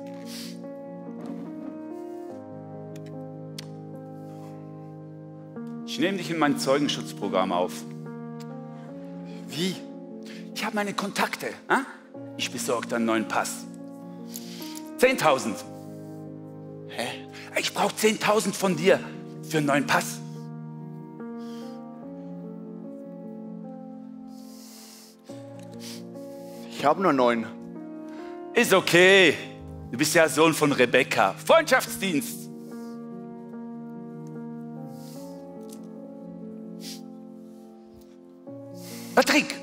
Ich nehme dich in mein Zeugenschutzprogramm auf. Wie? Ich habe meine Kontakte. Äh? Ich besorge dann einen neuen Pass. zehntausend. Hä? Ich brauche zehntausend von dir für einen neuen Pass. Ich habe nur neun. Ist okay. Du bist ja Sohn von Rebecca. Freundschaftsdienst. Patrick.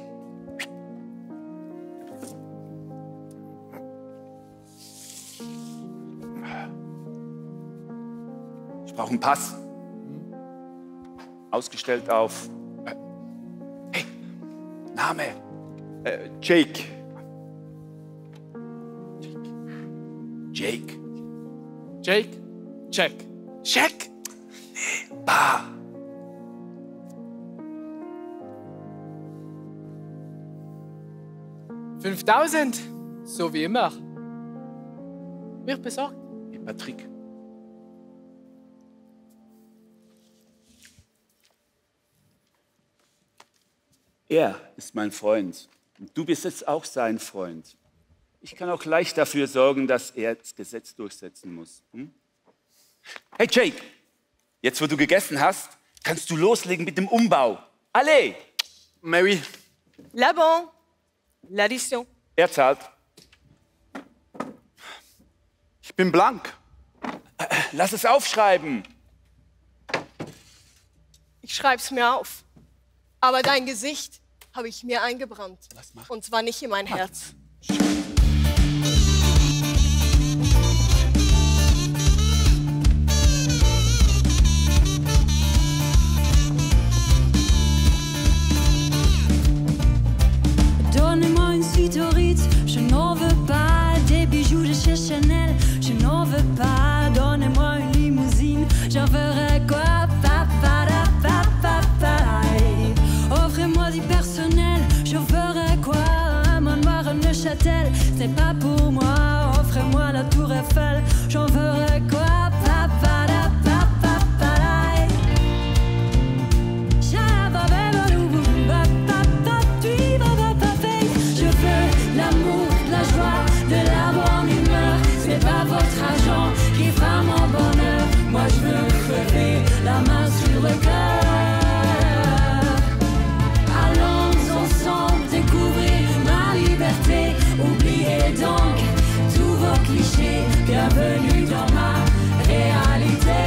Ich brauche einen Pass. Ausgestellt auf... Hey, Name. Äh, Jake. Jake. Jake? Jack. Jack? Nee, bah. fünftausend, so wie immer. Wird besorgt. Patrick. Er ist mein Freund. Und du bist jetzt auch sein Freund. Ich kann auch gleich dafür sorgen, dass er das Gesetz durchsetzen muss. Hm? Hey Jake, jetzt wo du gegessen hast, kannst du loslegen mit dem Umbau. Allez! Mary. Laban. L'addition. Er zahlt. Ich bin blank. Lass es aufschreiben. Ich schreib's mir auf. Aber dein Gesicht habe ich mir eingebrannt. Was macht? Und zwar nicht in mein Herz. Donnez-moi une suite aux Ritz, je n'en veux pas des bijoux de chez Chanel, je n'en veux pas. Donnez-moi une limousine, j'en ferai quoi, papa, papa, papa. Offrez-moi du personnel, j'en ferai quoi, un manoir, un Neuchâtel, c'est pas pour moi. Offrez-moi la Tour Eiffel, j'en ferai quoi, papa, papa, papa. La main sur le cœur. Allons ensemble découvrir ma liberté. Oubliez donc tous vos clichés. Bienvenue dans ma réalité.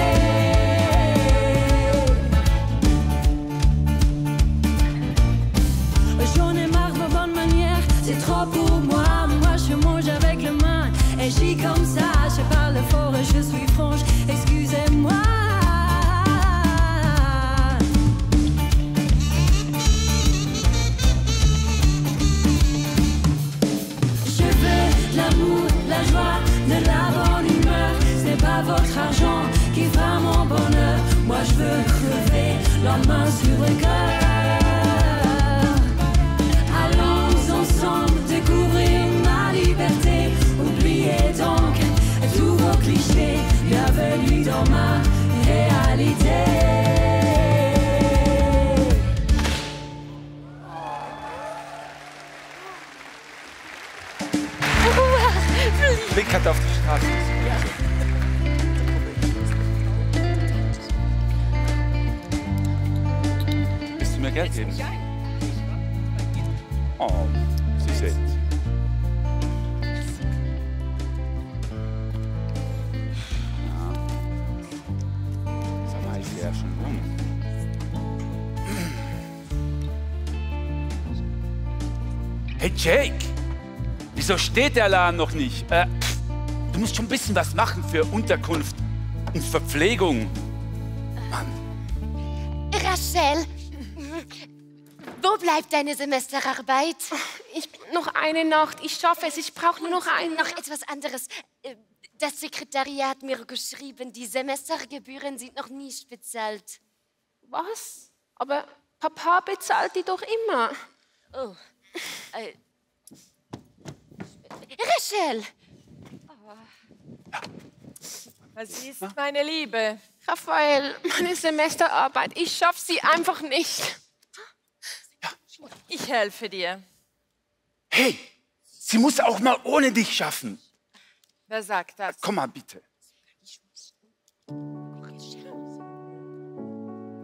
J'en ai marre de vos bonnes manières, c'est trop pour moi. Moi je mange avec le main et j'y comme ça. Je parle fort et je suis franche, excusez-moi. La joie, de la bonne humeur, c'est pas votre argent qui fera mon bonheur. Moi je veux crever, la main sur le cœur. Allons ensemble découvrir ma liberté. Oubliez donc tous vos clichés. Bienvenue dans ma réalité. Blick hat auf die Straße. Ja. Willst du mir Geld geben? Oh, Suzette. Ja. Sag mal, ich sehe ja schon rum. Hey Jake! Wieso steht der Laden noch nicht? Äh, du musst schon ein bisschen was machen für Unterkunft und Verpflegung. Mann. Rachel, wo bleibt deine Semesterarbeit? Ich, noch eine Nacht, ich schaffe es, ich brauche nur noch eine Nacht. Noch etwas anderes. Das Sekretariat hat mir geschrieben, die Semestergebühren sind noch nicht bezahlt. Was? Aber Papa bezahlt die doch immer. Oh, äh, Rachel! Was ist, meine Liebe? Raphael, meine Semesterarbeit, ich schaffe sie einfach nicht. Ich ich helfe dir. Hey, sie muss auch mal ohne dich schaffen. Wer sagt das? Komm mal bitte.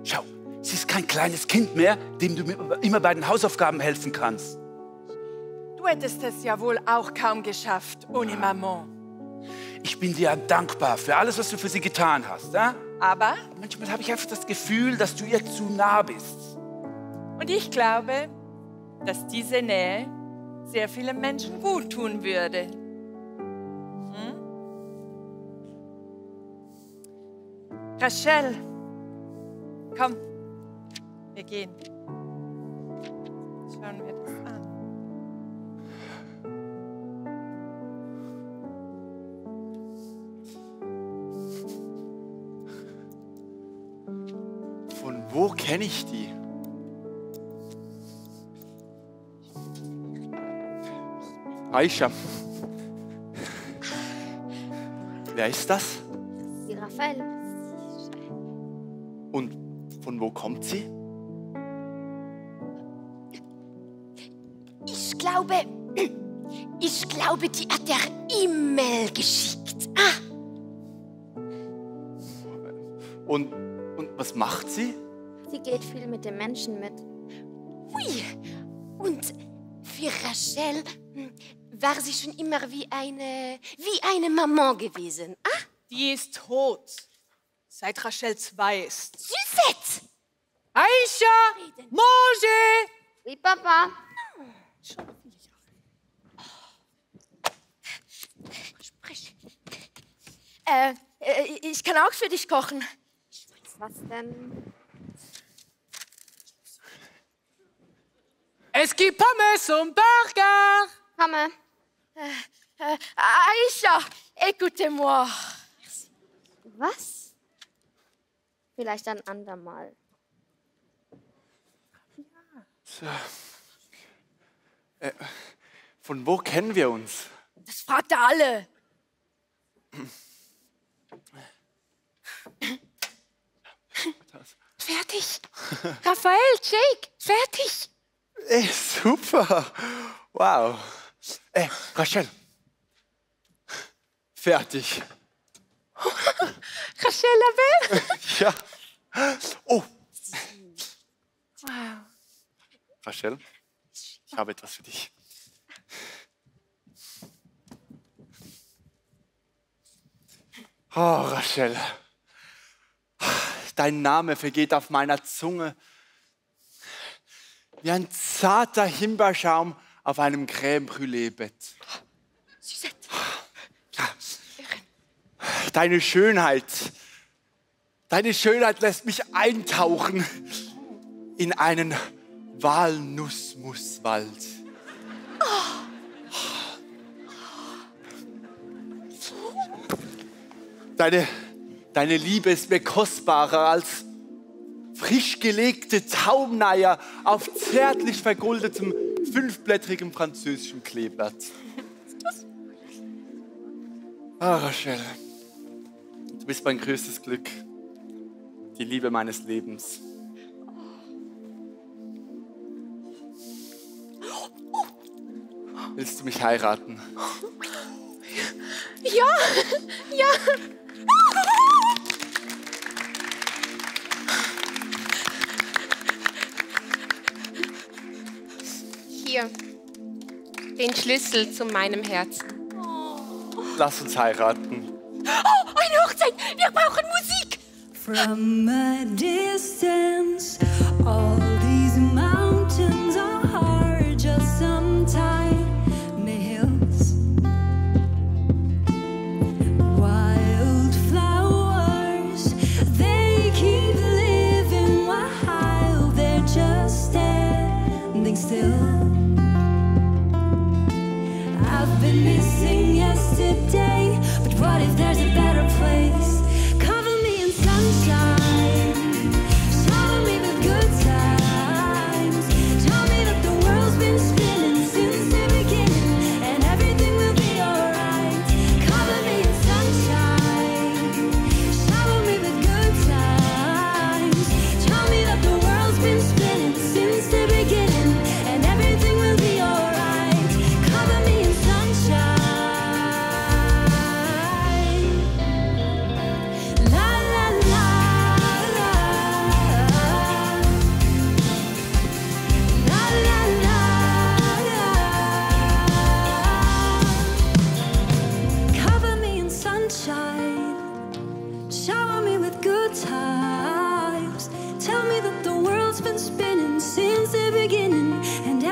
Schau, sie ist kein kleines Kind mehr, dem du immer bei den Hausaufgaben helfen kannst. Du hättest es ja wohl auch kaum geschafft ohne ah. Maman. Ich bin dir dankbar für alles, was du für sie getan hast. Ja? Aber? Manchmal habe ich einfach das Gefühl, dass du ihr zu nah bist. Und ich glaube, dass diese Nähe sehr vielen Menschen guttun würde. Hm? Rachel, komm, wir gehen. Schauen wir das an. Wo kenne ich die? Aisha. Wer ist das? Das ist die Raphael. Und von wo kommt sie? Ich glaube, ich glaube, die hat der E-Mail geschickt. Ah. Und, und was macht sie? Sie geht viel mit den Menschen mit. Ui, und für Rachel war sie schon immer wie eine, wie eine Maman gewesen. Ah? Die ist tot, seit Rachel zwei ist. Suzette! Aisha! Mange! Oui, Papa. Schon will ich auch. Sprich. Äh, ich kann auch für dich kochen. Was denn? Es gibt Pommes und Burger. Pommes. Äh, äh, Aisha, écoutez-moi. Was? Vielleicht ein andermal. Ja. So. Äh, von wo kennen wir uns? Das fragt er alle. Fertig. Raphael, Jake, fertig. Ey, super! Wow! Ey, Rachel! Fertig! Rachel Labelle? Ja! Oh! Wow! Rachel, ich habe etwas für dich. Oh, Rachel! Dein Name vergeht auf meiner Zunge. Wie ein zarter Himbeerschaum auf einem Crème-Brûlée-Bett. Suzette. Deine Schönheit, deine Schönheit lässt mich eintauchen in einen Walnussmuswald. Deine, deine Liebe ist mir kostbarer als frisch gelegte Taumneier auf zärtlich vergoldetem, fünfblättrigem französischen Kleeblatt. Ah, Rachel, du bist mein größtes Glück, die Liebe meines Lebens. Willst du mich heiraten? Ja, ja. Hier, den Schlüssel zu meinem Herzen. Lass uns heiraten. Oh, eine Hochzeit! Wir brauchen Musik! From a distance, all these mountains are hard, just sometimes. Cover me in sunshine, shower me with good times.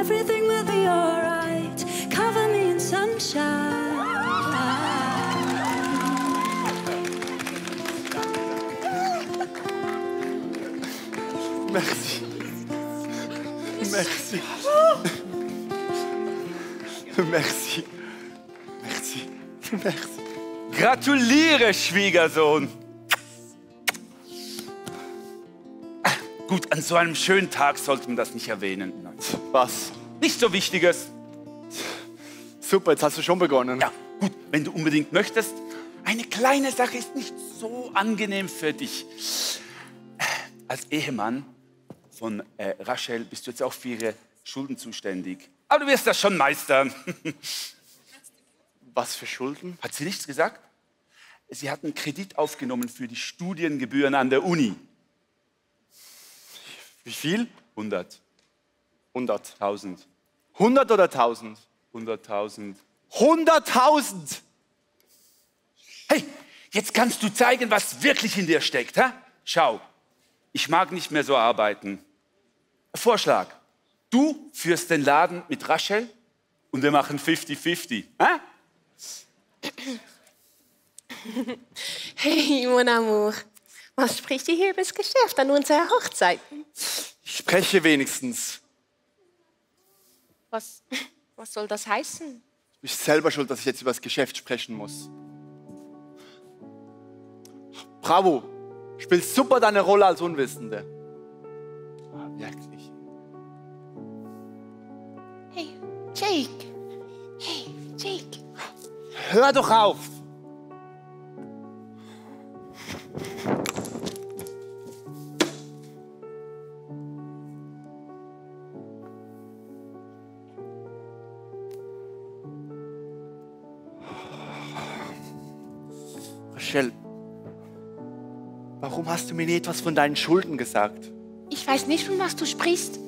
everything will be alright. Cover me in sunshine. Merci. Merci. Merci. Merci. Merci. Gratuliere, Schwiegersohn. Gut, an so einem schönen Tag sollte man das nicht erwähnen. Nein. Was? Nicht so Wichtiges. Super, jetzt hast du schon begonnen. Ja, gut, wenn du unbedingt möchtest. Eine kleine Sache ist nicht so angenehm für dich. Als Ehemann von äh, Rachel bist du jetzt auch für ihre Schulden zuständig. Aber du wirst das schon meistern. Was für Schulden? Hat sie nichts gesagt? Sie hat einen Kredit aufgenommen für die Studiengebühren an der Uni. Wie viel? hundert. hunderttausend. hundert oder tausend? hunderttausend. hunderttausend! Hey, jetzt kannst du zeigen, was wirklich in dir steckt. Ha? Schau, ich mag nicht mehr so arbeiten. Vorschlag, du führst den Laden mit Rachel und wir machen fifty fifty. Ha? Hey, mon amour. Was spricht ihr hier über das Geschäft an unserer Hochzeit? Ich spreche wenigstens. Was, was soll das heißen? Ich bin selber schuld, dass ich jetzt über das Geschäft sprechen muss. Bravo. Spielst super deine Rolle als Unwissende. Ah, wirklich. Hey, Jake. Hey, Jake. Hör doch auf. Rachel, warum hast du mir nie etwas von deinen Schulden gesagt? Ich weiß nicht, von was du sprichst.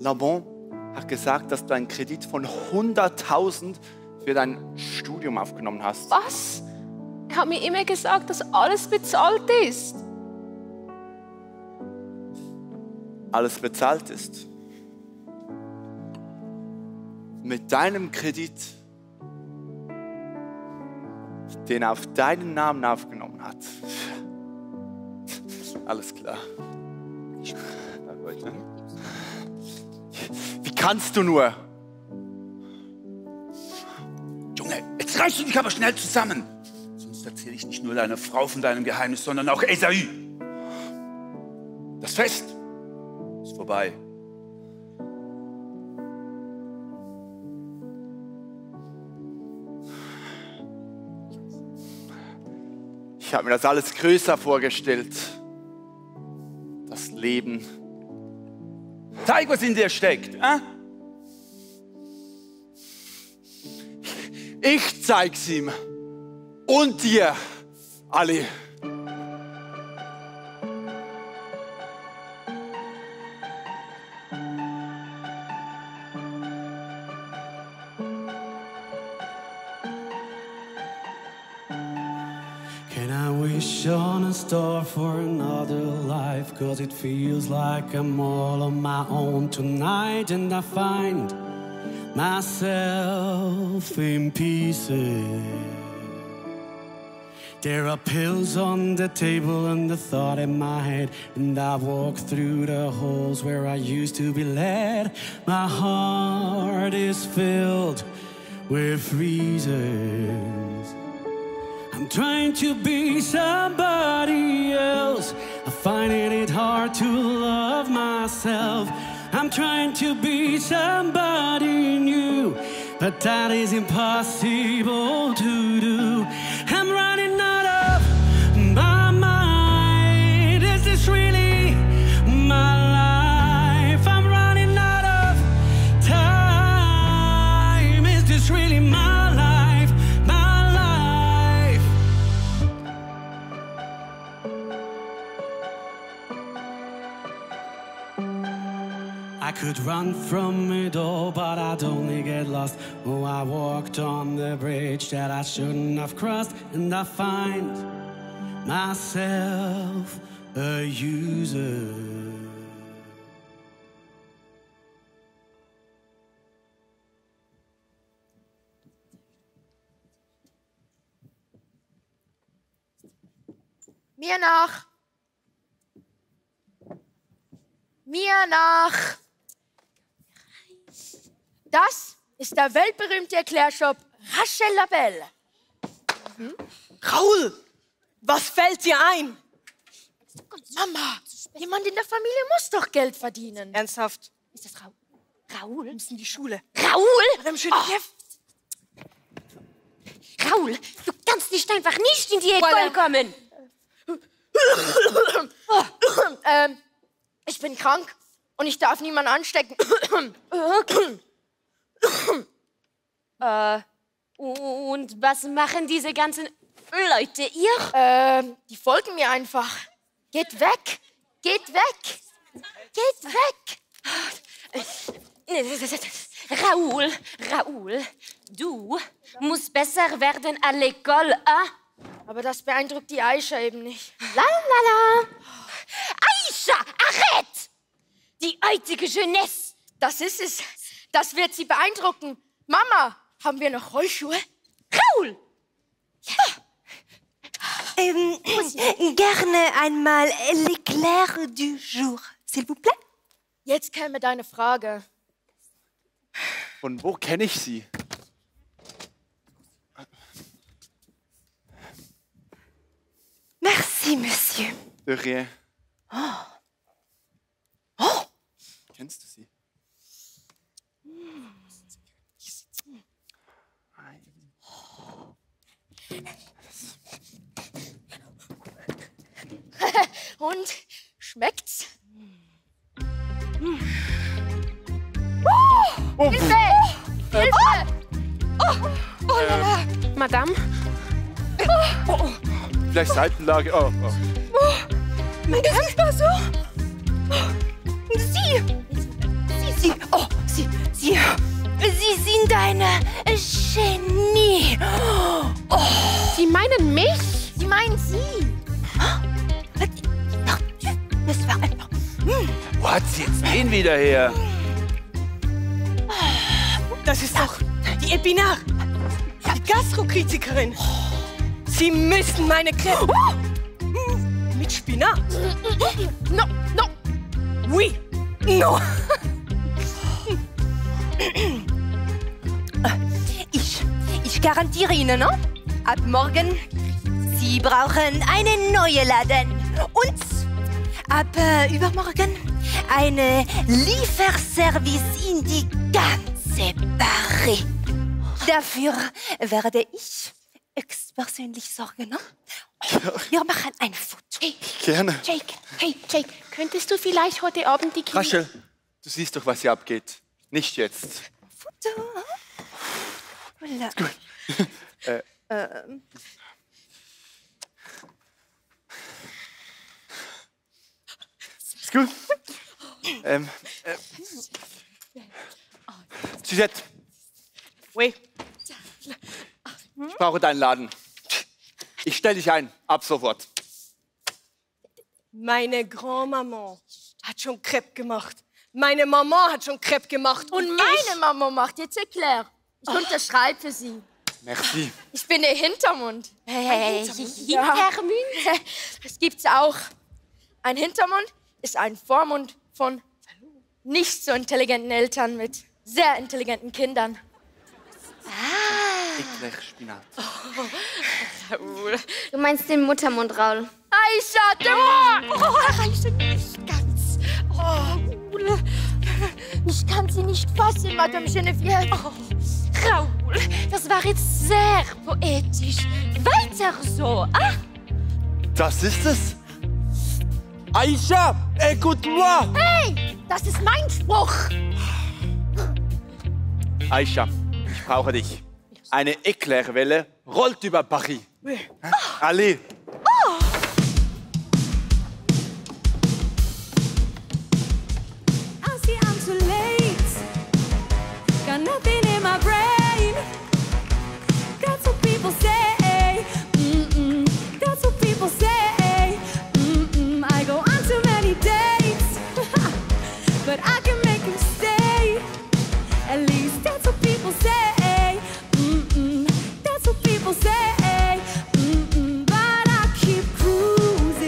Laban hat gesagt, dass du einen Kredit von hunderttausend für dein Studium aufgenommen hast. Was? Er hat mir immer gesagt, dass alles bezahlt ist. Alles bezahlt ist? Mit deinem Kredit, den er auf deinen Namen aufgenommen hat. Alles klar. Wie kannst du nur? Junge, jetzt reißt du dich aber schnell zusammen. Erzähle ich nicht nur deiner Frau von deinem Geheimnis, sondern auch Esau. Das Fest ist vorbei. Ich habe mir das alles größer vorgestellt. Das Leben. Zeig, was in dir steckt. Äh? Ich zeig's ihm. Und dir, Ali. Can I wish on a star for another life? Cause it feels like I'm all on my own tonight, and I find myself in pieces. There are pills on the table and the thought in my head, and I walk through the holes where I used to be led. My heart is filled with reasons. I'm trying to be somebody else. I'm finding it hard to love myself. I'm trying to be somebody new, but that is impossible to do. I'm running out of my mind. Is this really my life? I'm running out of time. Is this really my life? My life. I could run from it all, but I'd only get lost. Oh, I walked on the bridge that I shouldn't have crossed, and I find myself a user. Mir nach. Mir nach. Das ist der weltberühmte Erklärshop Rachel Labelle. Mhm. Raoul, was fällt dir ein? Mama, jemand in der Familie muss doch Geld verdienen. Ernsthaft? Ist das Raoul? Raoul? Wir müssen in die Schule. Raoul? Mit einem schönen Chef. Oh. Raoul, du kannst nicht einfach nicht in die Ecole kommen. Oh. Ähm, ich bin krank und ich darf niemanden anstecken. äh, und was machen diese ganzen Leute hier? Äh, die folgen mir einfach. Geht weg! Geht weg! Geht weg! Raoul, Raoul, du musst besser werden an l'école, ah? Aber das beeindruckt die Aisha eben nicht. La la la! Aisha, arrête! Die heutige Jeunesse! Das ist es. Das wird sie beeindrucken. Mama, haben wir noch Rollschuhe? Raoul! Ah. Ähm, gerne einmal l'éclair du jour, s'il vous plaît. Jetzt käme deine Frage. Von wo kenne ich sie? Merci, Monsieur. De rien. Oh. Oh. Kennst du sie? Hm. Und schmeckt's? Mm. Oh, Hilfe! Oh, Hilfe! Oh, oh, oh la la! Ähm. Madame? Oh, oh. Vielleicht Seitenlage. Oh, oh. Oh. Madame? Das war so? Oh. Sie! Sie, sie! Oh, sie, sie! Sie sind eine Genie! Oh. Sie meinen mich? Sie meinen Sie! Das war einfach. Hm. Wo hat sie jetzt den wieder her? Das ist doch die Épinard, die Gastrokritikerin. Sie müssen meine Creme oh. mit Spinat. No, no. Oui, no. Ich, ich garantiere Ihnen, ne? Ab morgen, Sie brauchen einen neuen Laden. Und ab äh, übermorgen einen Lieferservice in die ganze Paris. Dafür werde ich persönlich sorgen. Ne? Wir machen ein Foto. Hey, gerne. Jake, hey, Jake, könntest du vielleicht heute Abend die Kinder... Rachel, du siehst doch, was hier abgeht. Nicht jetzt. Foto. Hm? Ist gut. äh. ähm. Gut. Ähm, ähm. Suzette. Oui. Ich brauche deinen Laden. Ich stelle dich ein, ab sofort. Meine Grand-Maman hat schon Crepe gemacht. Meine Mama hat schon Crepe gemacht. Und, und meine Mama macht jetzt Eclair. Ich oh. unterschreibe für sie. Merci. Ich bin der Hintermund. Hey, Hintermund? Ja. Hintermund? Das gibt's auch. Ein Hintermund ist ein Vormund von nicht so intelligenten Eltern mit sehr intelligenten Kindern. Ah. Eklig Spinat. Oh. Du meinst den Muttermund, Raoul. Aisha, du! Oh, Aisha, nicht ganz. Oh, Raoul. Ich kann sie nicht fassen, Madame Geneviève. Oh, Raoul, das war jetzt sehr poetisch. Weiter so, ah? Das ist es. Aisha, écoute-moi! Hey, das ist mein Spruch! Aisha, ich brauche dich. Eine Eclairwelle rollt über Paris. Oui. Oh. Allez! Oh. I see I'm too late. Got nothing in my brain. That's what people say. Mm-mm. That's what people say. But I can make him stay. At least that's what people say. Mm-mm, that's what people say. Mm-mm, but I keep cruising.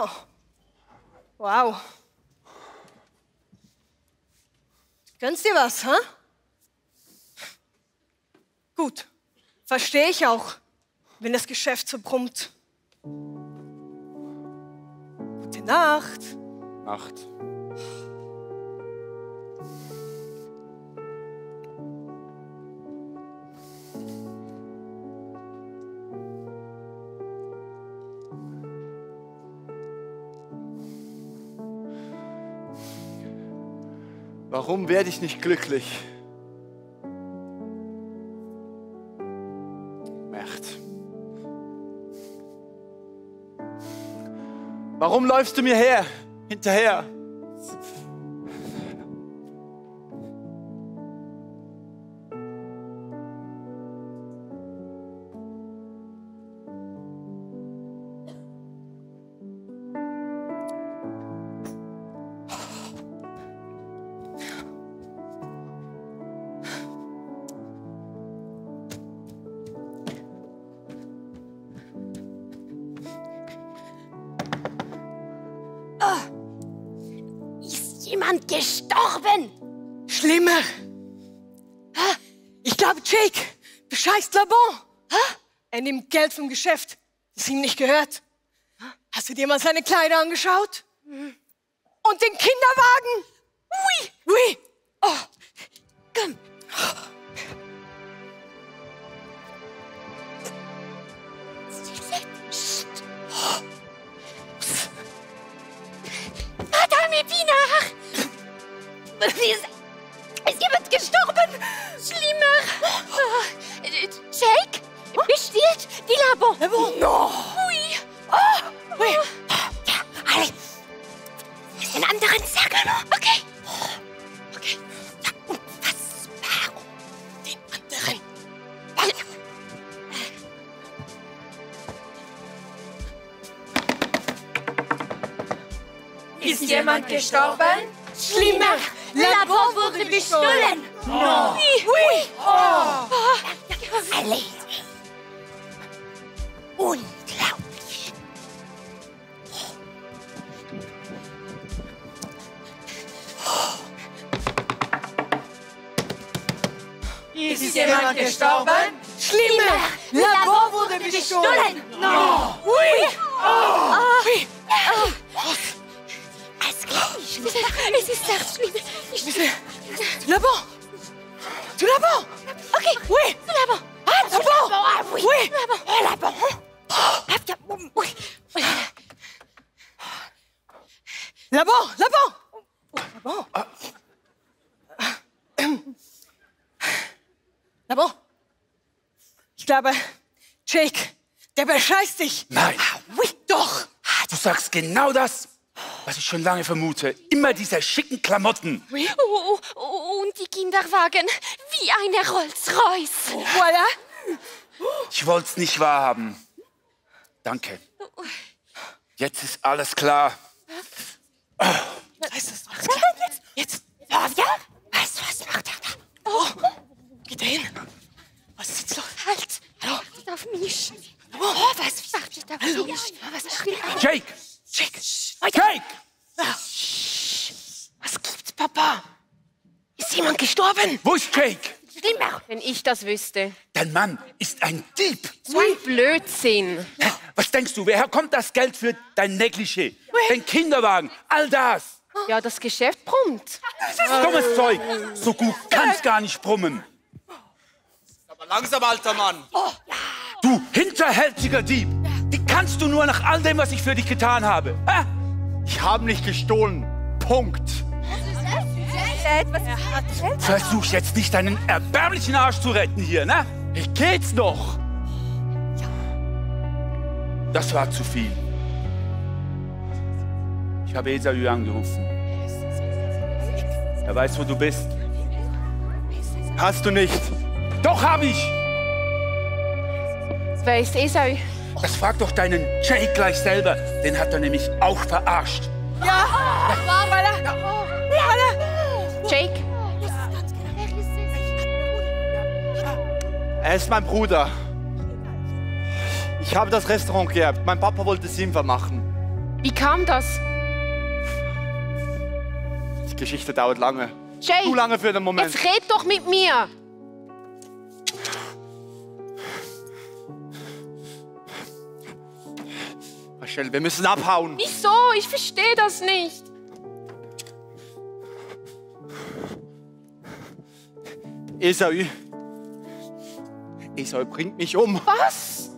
Oh, wow. Gönnst dir was, hä? Gut, verstehe ich auch, wenn das Geschäft so brummt. Gute Nacht. Nacht. Warum werde ich nicht glücklich? Merd. Warum läufst du mir her, hinterher? Er nimmt Geld vom Geschäft, das ihm nicht gehört. Hast du dir mal seine Kleider angeschaut? Mhm. Und den Kinderwagen? Ui, ui. Oh. Komm. Madame Epinard! Ist jemand gestorben? Schlimmer. Jake? Bestiehlt die Laban. Laban? No. Oui. Oh. Oui. Ja, alle. In den anderen Sack. Okay. Okay. Ja, unfassbar. Den anderen. Ist jemand gestorben? Schlimmer. Laban wurde bestohlen. No. Oui. Oui. Oh. Alle. Unglaublich. Ist jemand gestorben? Schlimmer! Labor wurde bestohlen! No! Ui! Oh! Es geht nicht. Es ist das Schlimme. Ich will. Labor! Du Labor! Okay! Oui! Du Labor! Ah, du Labor! Oui! Du Labor! Laban, Laban! Laban! Laban! Ich glaube, Jake, der bescheißt dich! Nein! Ah, oui, doch! Du sagst genau das, was ich schon lange vermute. Immer diese schicken Klamotten. Oui. Oh, oh, oh, und die Kinderwagen, wie eine Rolls-Royce. Oh, voilà! Ich wollt's nicht wahrhaben. Danke. Jetzt ist alles klar. Oh. Ist das alles klar? Jetzt. Ja, ja. Weißt du, was macht er da? Oh. Geht er hin? Was ist jetzt los? Halt. Hallo. Achtet auf mich. Oh, was macht er da? Hallo. Was macht er da? Jake. Jake. Jake. Was gibt's, Papa? Ist jemand gestorben? Wo ist Jake? Schlimmer. Wenn ich das wüsste. Dein Mann ist ein Dieb. So ein Blödsinn. Was denkst du, woher kommt das Geld für dein Negligé, den Kinderwagen, all das? Ja, das Geschäft brummt. Das ist dummes Zeug. So gut kann's gar nicht brummen. Aber langsam, alter Mann. Du hinterhältiger Dieb. Wie kannst du nur nach all dem, was ich für dich getan habe? Ich habe nicht gestohlen. Punkt. Versuch jetzt nicht, deinen erbärmlichen Arsch zu retten hier, ne? Geht's noch? Das war zu viel. Ich habe Esau angerufen. Er weiß, wo du bist. Hast du nicht? Doch, habe ich. Wer ist Esau? Das frag doch deinen Jake gleich selber. Den hat er nämlich auch verarscht. Ja, weil er... Ja. Jake? Er ist mein Bruder. Ich habe das Restaurant geerbt. Mein Papa wollte es ihm vermachen. Wie kam das? Die Geschichte dauert lange. Jake, zu lange für den Moment. Jetzt red doch mit mir. Michele, wir müssen abhauen. Wieso? Ich verstehe das nicht. Esau. Esau bringt mich um. Was?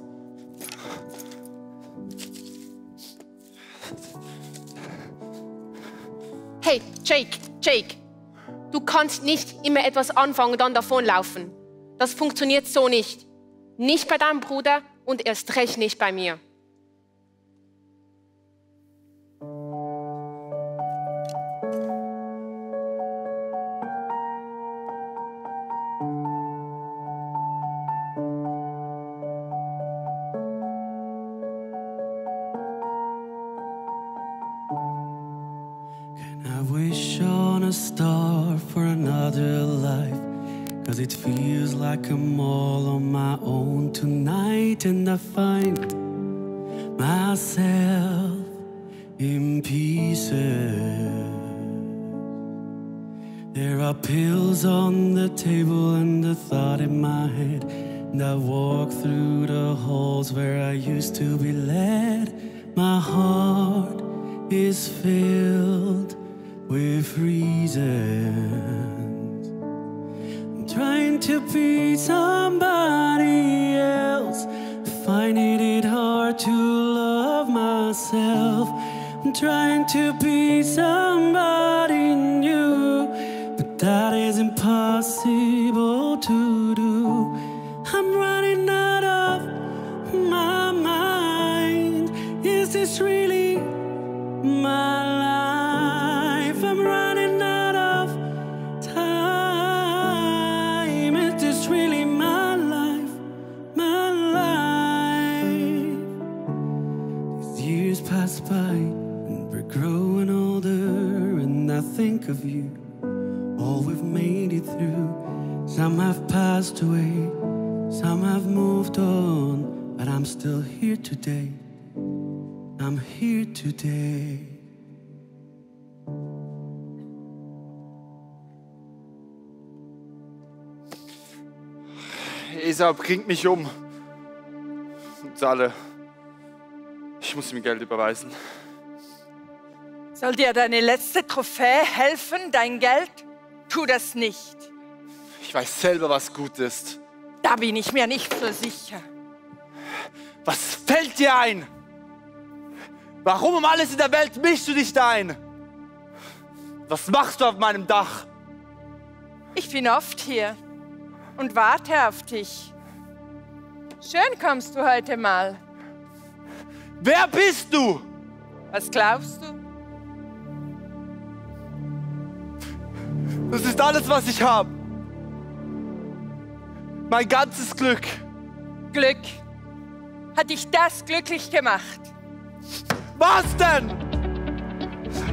Hey, Jake, Jake. Du kannst nicht immer etwas anfangen und dann davonlaufen. Das funktioniert so nicht. Nicht bei deinem Bruder und erst recht nicht bei mir. It feels like I'm all on my own tonight, and I find myself in pieces. There are pills on the table and a thought in my head, and I walk through the halls where I used to be led. My heart is filled with reason. Trying to be somebody else, finding it hard to love myself. I'm trying to be somebody new, but that is impossible to do. I'm running out of my mind. Is this really my life? I'm running out. Really my life, my life. These years pass by and we're growing older, and I think of you, all we've made it through. Some have passed away, some have moved on, but I'm still here today. I'm here today. Esau bringt mich um. Und alle. Ich muss ihm Geld überweisen. Soll dir deine letzte Trophäe helfen, dein Geld? Tu das nicht. Ich weiß selber, was gut ist. Da bin ich mir nicht so sicher. Was fällt dir ein? Warum um alles in der Welt mischst du dich da ein? Was machst du auf meinem Dach? Ich bin oft hier und warte auf dich. Schön kommst du heute mal. Wer bist du? Was glaubst du? Das ist alles, was ich habe. Mein ganzes Glück. Glück? Hat dich das glücklich gemacht? Was denn?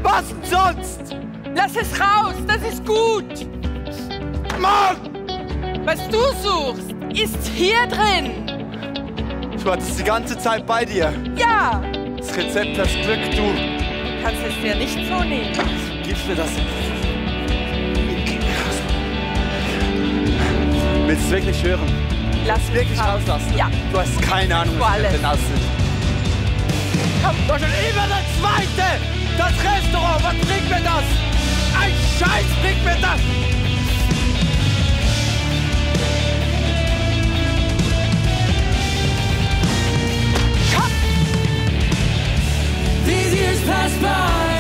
Was denn sonst? Lass es raus, das ist gut. Mann! Was du suchst, ist hier drin. Ich war das die ganze Zeit bei dir. Ja. Das Rezept, das Glück, du. Du kannst es dir nicht so nehmen. Gib mir das. Willst du es wirklich hören? Lass es wirklich rauslassen. Ja. Du hast keine Ahnung, was alles denn aussieht. Komm. Du hast schon immer das Zweite. Das Restaurant, was bringt mir das? Ein Scheiß bringt mir das. These years pass by.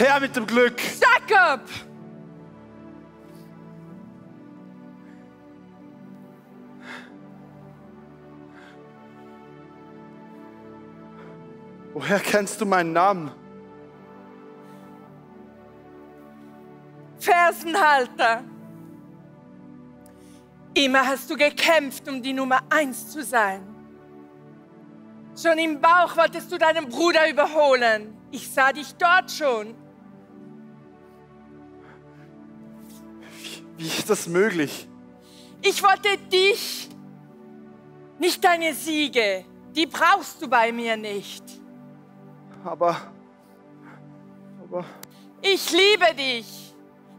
Jetzt her mit dem Glück. Jakob! Woher kennst du meinen Namen? Fersenhalter. Immer hast du gekämpft, um die Nummer eins zu sein. Schon im Bauch wolltest du deinen Bruder überholen. Ich sah dich dort schon. Wie, wie ist das möglich? Ich wollte dich, nicht deine Siege. Die brauchst du bei mir nicht. Aber, aber... Ich liebe dich.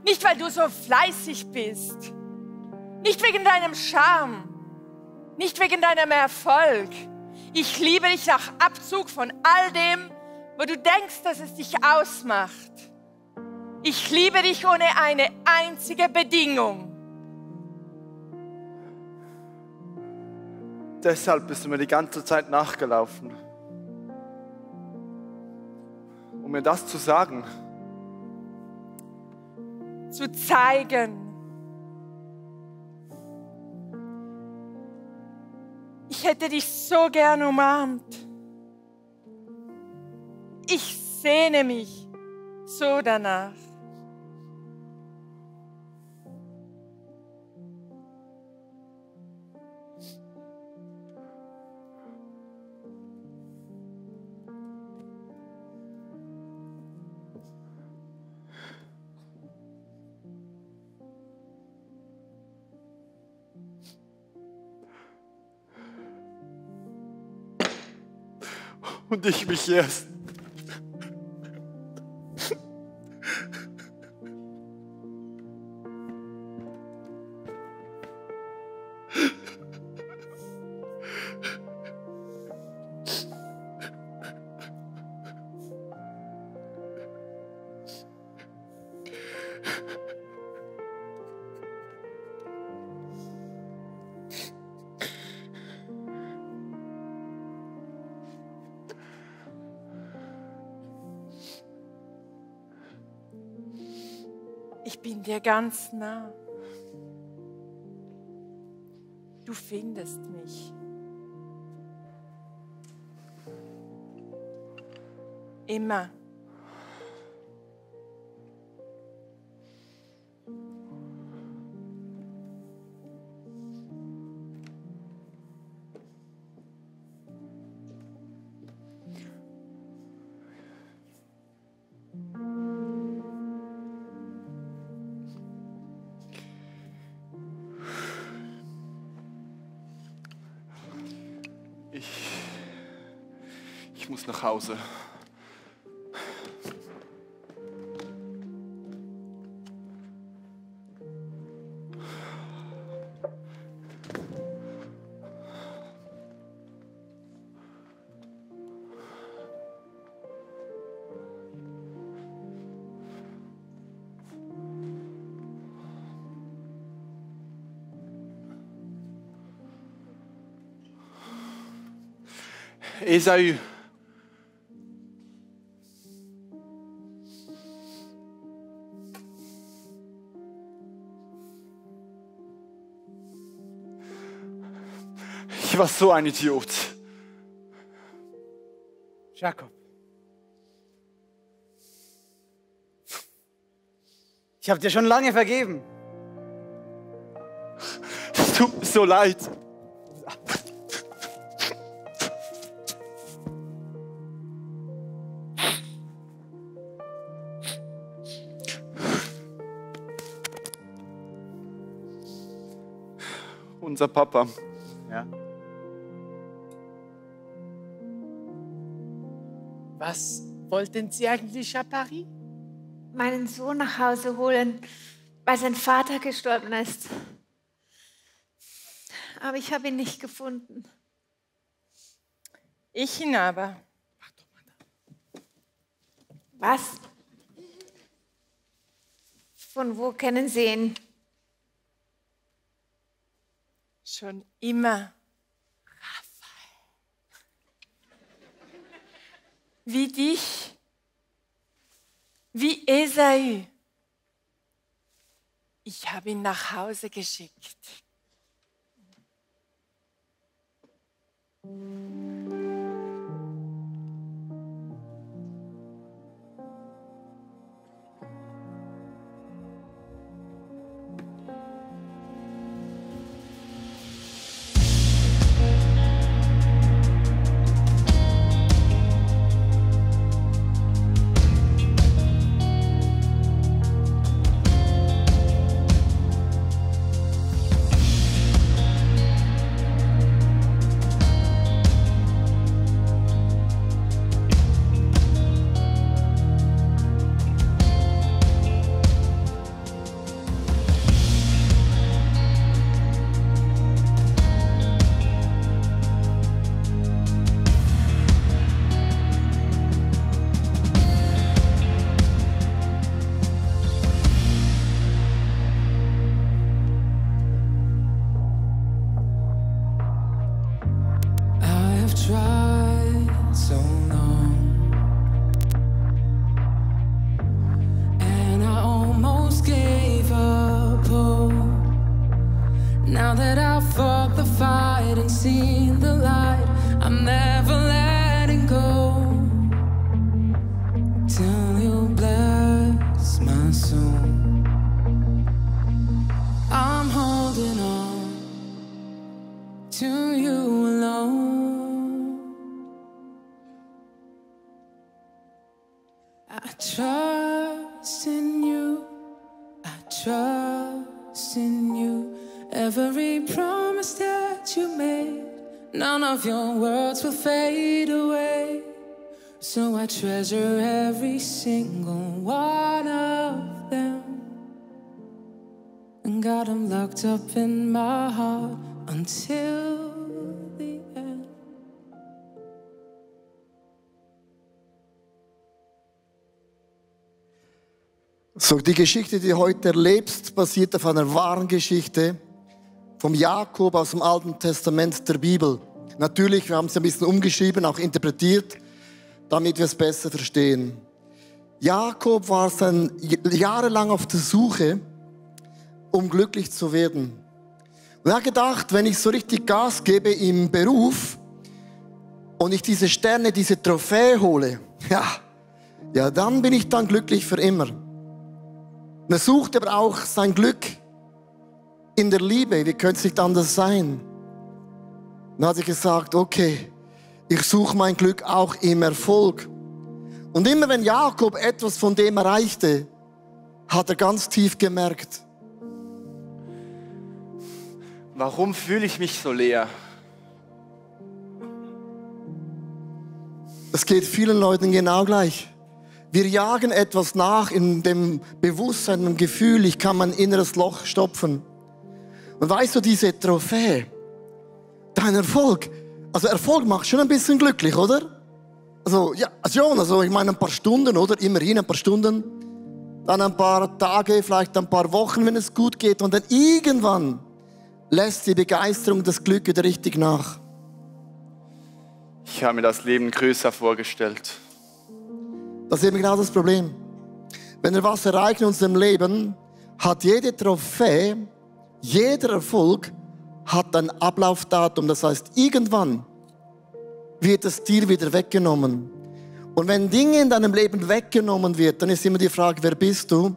Nicht, weil du so fleißig bist. Nicht wegen deinem Charme. Nicht wegen deinem Erfolg. Ich liebe dich nach Abzug von all dem, wo du denkst, dass es dich ausmacht. Ich liebe dich ohne eine einzige Bedingung. Deshalb bist du mir die ganze Zeit nachgelaufen. Um mir das zu sagen. Zu zeigen. Ich hätte dich so gern umarmt. Ich sehne mich so danach. Und ich mich erst. Ganz nah. Du findest mich. Immer. Nach Hause. Esau. Ich war so ein Idiot. Jakob. Ich habe dir schon lange vergeben. Es tut mir so leid. Unser Papa. Ja. Was wollten Sie eigentlich nach Paris? Meinen Sohn nach Hause holen, weil sein Vater gestorben ist. Aber ich habe ihn nicht gefunden. Ich ihn aber. Was? Von wo kennen Sie ihn? Schon immer. Wie dich. wie Esau. Ich habe ihn nach Hause geschickt. Treasure every single one of them, and got them locked up in my heart until the end. So, die Geschichte, die du heute erlebst, basiert auf einer wahren Geschichte vom Jakob aus dem Alten Testament der Bibel. Natürlich, wir haben es ein bisschen umgeschrieben, auch interpretiert, damit wir es besser verstehen. Jakob war sein, jahrelang auf der Suche, um glücklich zu werden. Und er hat gedacht, wenn ich so richtig Gas gebe im Beruf und ich diese Sterne, diese Trophäe hole, ja, ja, dann bin ich dann glücklich für immer. Und er sucht aber auch sein Glück in der Liebe. Wie könnte es nicht anders sein? Dann hat er gesagt, okay, ich suche mein Glück auch im Erfolg. Und immer wenn Jakob etwas von dem erreichte, hat er ganz tief gemerkt: Warum fühle ich mich so leer? Es geht vielen Leuten genau gleich. Wir jagen etwas nach in dem Bewusstsein, im Gefühl, ich kann mein inneres Loch stopfen. Und weißt du, diese Trophäe, dein Erfolg, also Erfolg macht schon ein bisschen glücklich, oder? Also, ja, schon, also ich meine ein paar Stunden, oder? Immerhin ein paar Stunden. Dann ein paar Tage, vielleicht ein paar Wochen, wenn es gut geht. Und dann irgendwann lässt die Begeisterung, das Glück wieder richtig nach. Ich habe mir das Leben größer vorgestellt. Das ist eben genau das Problem. Wenn wir was erreichen in unserem Leben, hat jede Trophäe, jeder Erfolg, hat ein Ablaufdatum, das heißt, irgendwann wird es dir wieder weggenommen. Und wenn Dinge in deinem Leben weggenommen wird, dann ist immer die Frage, wer bist du?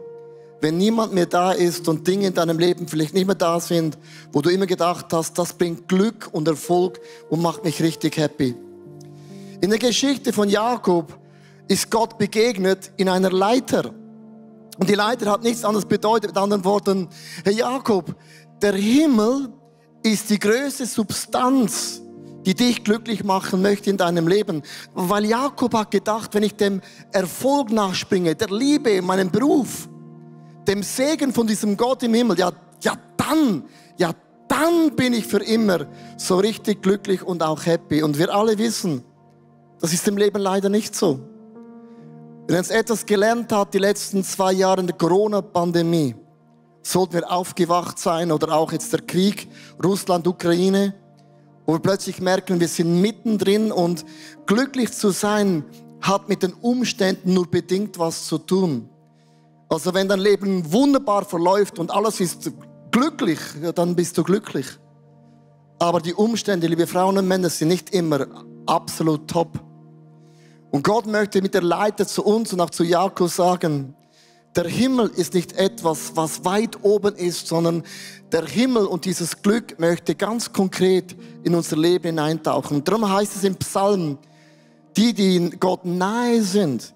Wenn niemand mehr da ist und Dinge in deinem Leben vielleicht nicht mehr da sind, wo du immer gedacht hast, das bringt Glück und Erfolg und macht mich richtig happy. In der Geschichte von Jakob ist Gott begegnet in einer Leiter. Und die Leiter hat nichts anderes bedeutet, mit anderen Worten, Herr Jakob, der Himmel ist die größte Substanz, die dich glücklich machen möchte in deinem Leben. Weil Jakob hat gedacht, wenn ich dem Erfolg nachspringe, der Liebe, meinem Beruf, dem Segen von diesem Gott im Himmel, ja, ja dann, ja dann bin ich für immer so richtig glücklich und auch happy. Und wir alle wissen, das ist im Leben leider nicht so. Wenn uns etwas gelernt hat, die letzten zwei Jahre in der Corona-Pandemie, sollten wir aufgewacht sein, oder auch jetzt der Krieg, Russland, Ukraine, wo wir plötzlich merken, wir sind mittendrin, und glücklich zu sein hat mit den Umständen nur bedingt was zu tun. Also wenn dein Leben wunderbar verläuft und alles ist glücklich, ja, dann bist du glücklich. Aber die Umstände, liebe Frauen und Männer, sind nicht immer absolut top. Und Gott möchte mit der Leiter zu uns und auch zu Jakob sagen, der Himmel ist nicht etwas, was weit oben ist, sondern der Himmel und dieses Glück möchte ganz konkret in unser Leben hineintauchen. Und darum heißt es im Psalm, die, die Gott nahe sind,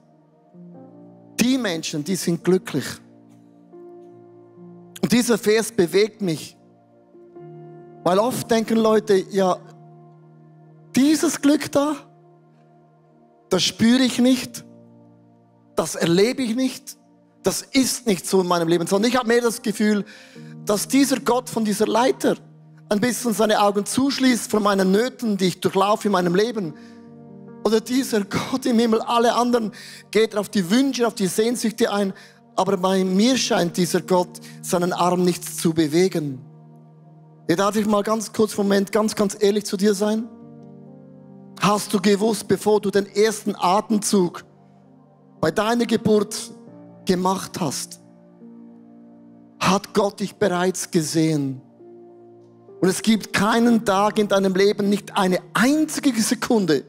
die Menschen, die sind glücklich. Und dieser Vers bewegt mich, weil oft denken Leute, ja, dieses Glück da, das spüre ich nicht, das erlebe ich nicht. Das ist nicht so in meinem Leben, sondern ich habe mehr das Gefühl, dass dieser Gott von dieser Leiter ein bisschen seine Augen zuschließt von meinen Nöten, die ich durchlaufe in meinem Leben. Oder dieser Gott im Himmel, alle anderen, geht auf die Wünsche, auf die Sehnsüchte ein, aber bei mir scheint dieser Gott seinen Arm nicht zu bewegen. Jetzt darf ich mal ganz kurz einen Moment ganz, ganz ehrlich zu dir sein. Hast du gewusst, bevor du den ersten Atemzug bei deiner Geburt gemacht hast, hat Gott dich bereits gesehen. Und es gibt keinen Tag in deinem Leben, nicht eine einzige Sekunde,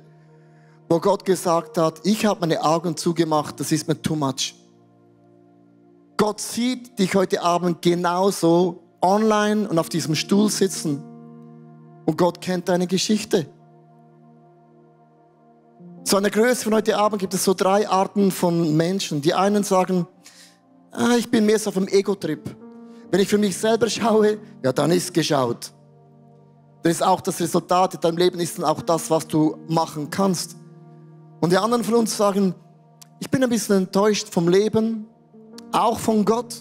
wo Gott gesagt hat, ich habe meine Augen zugemacht, das ist mir too much. Gott sieht dich heute Abend genauso online und auf diesem Stuhl sitzen. Und Gott kennt deine Geschichte. Zu einer Größe von heute Abend gibt es so drei Arten von Menschen. Die einen sagen, ah, ich bin mehr so auf dem Ego-Trip. Wenn ich für mich selber schaue, ja, dann ist geschaut. Das ist auch das Resultat in deinem Leben, ist dann auch das, was du machen kannst. Und die anderen von uns sagen, ich bin ein bisschen enttäuscht vom Leben, auch von Gott,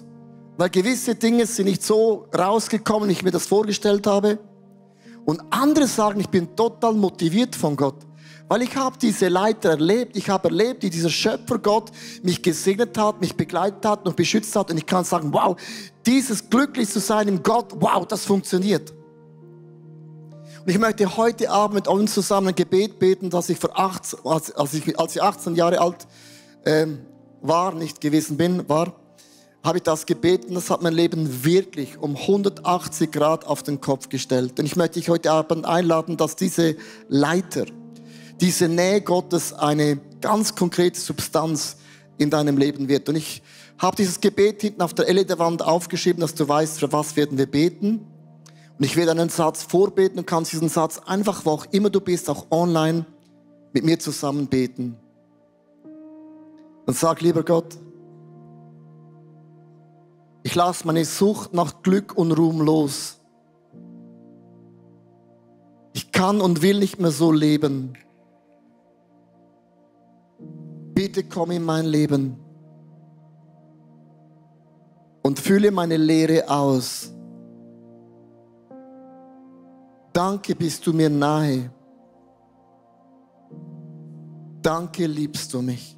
weil gewisse Dinge sind nicht so rausgekommen, wie ich mir das vorgestellt habe. Und andere sagen, ich bin total motiviert von Gott. Weil ich habe diese Leiter erlebt, ich habe erlebt, wie dieser Schöpfer Gott mich gesegnet hat, mich begleitet hat und beschützt hat. Und ich kann sagen, wow, dieses glücklich zu sein im Gott, wow, das funktioniert. Und ich möchte heute Abend mit uns zusammen ein Gebet beten, dass ich, vor achtzehn, als, als ich, als ich achtzehn Jahre alt ähm, war, nicht gewesen bin, war, habe ich das gebeten, das hat mein Leben wirklich um hundertachtzig Grad auf den Kopf gestellt. Und ich möchte dich heute Abend einladen, dass diese Leiter, diese Nähe Gottes eine ganz konkrete Substanz in deinem Leben wird. Und ich habe dieses Gebet hinten auf der Elle der Wand aufgeschrieben, dass du weißt, für was werden wir beten. Und ich werde einen Satz vorbeten und kannst diesen Satz einfach, wo auch immer du bist, auch online, mit mir zusammen beten. Und sag, lieber Gott, ich lasse meine Sucht nach Glück und Ruhm los. Ich kann und will nicht mehr so leben. Bitte komm in mein Leben und fülle meine Leere aus. Danke, bist du mir nahe. Danke, liebst du mich.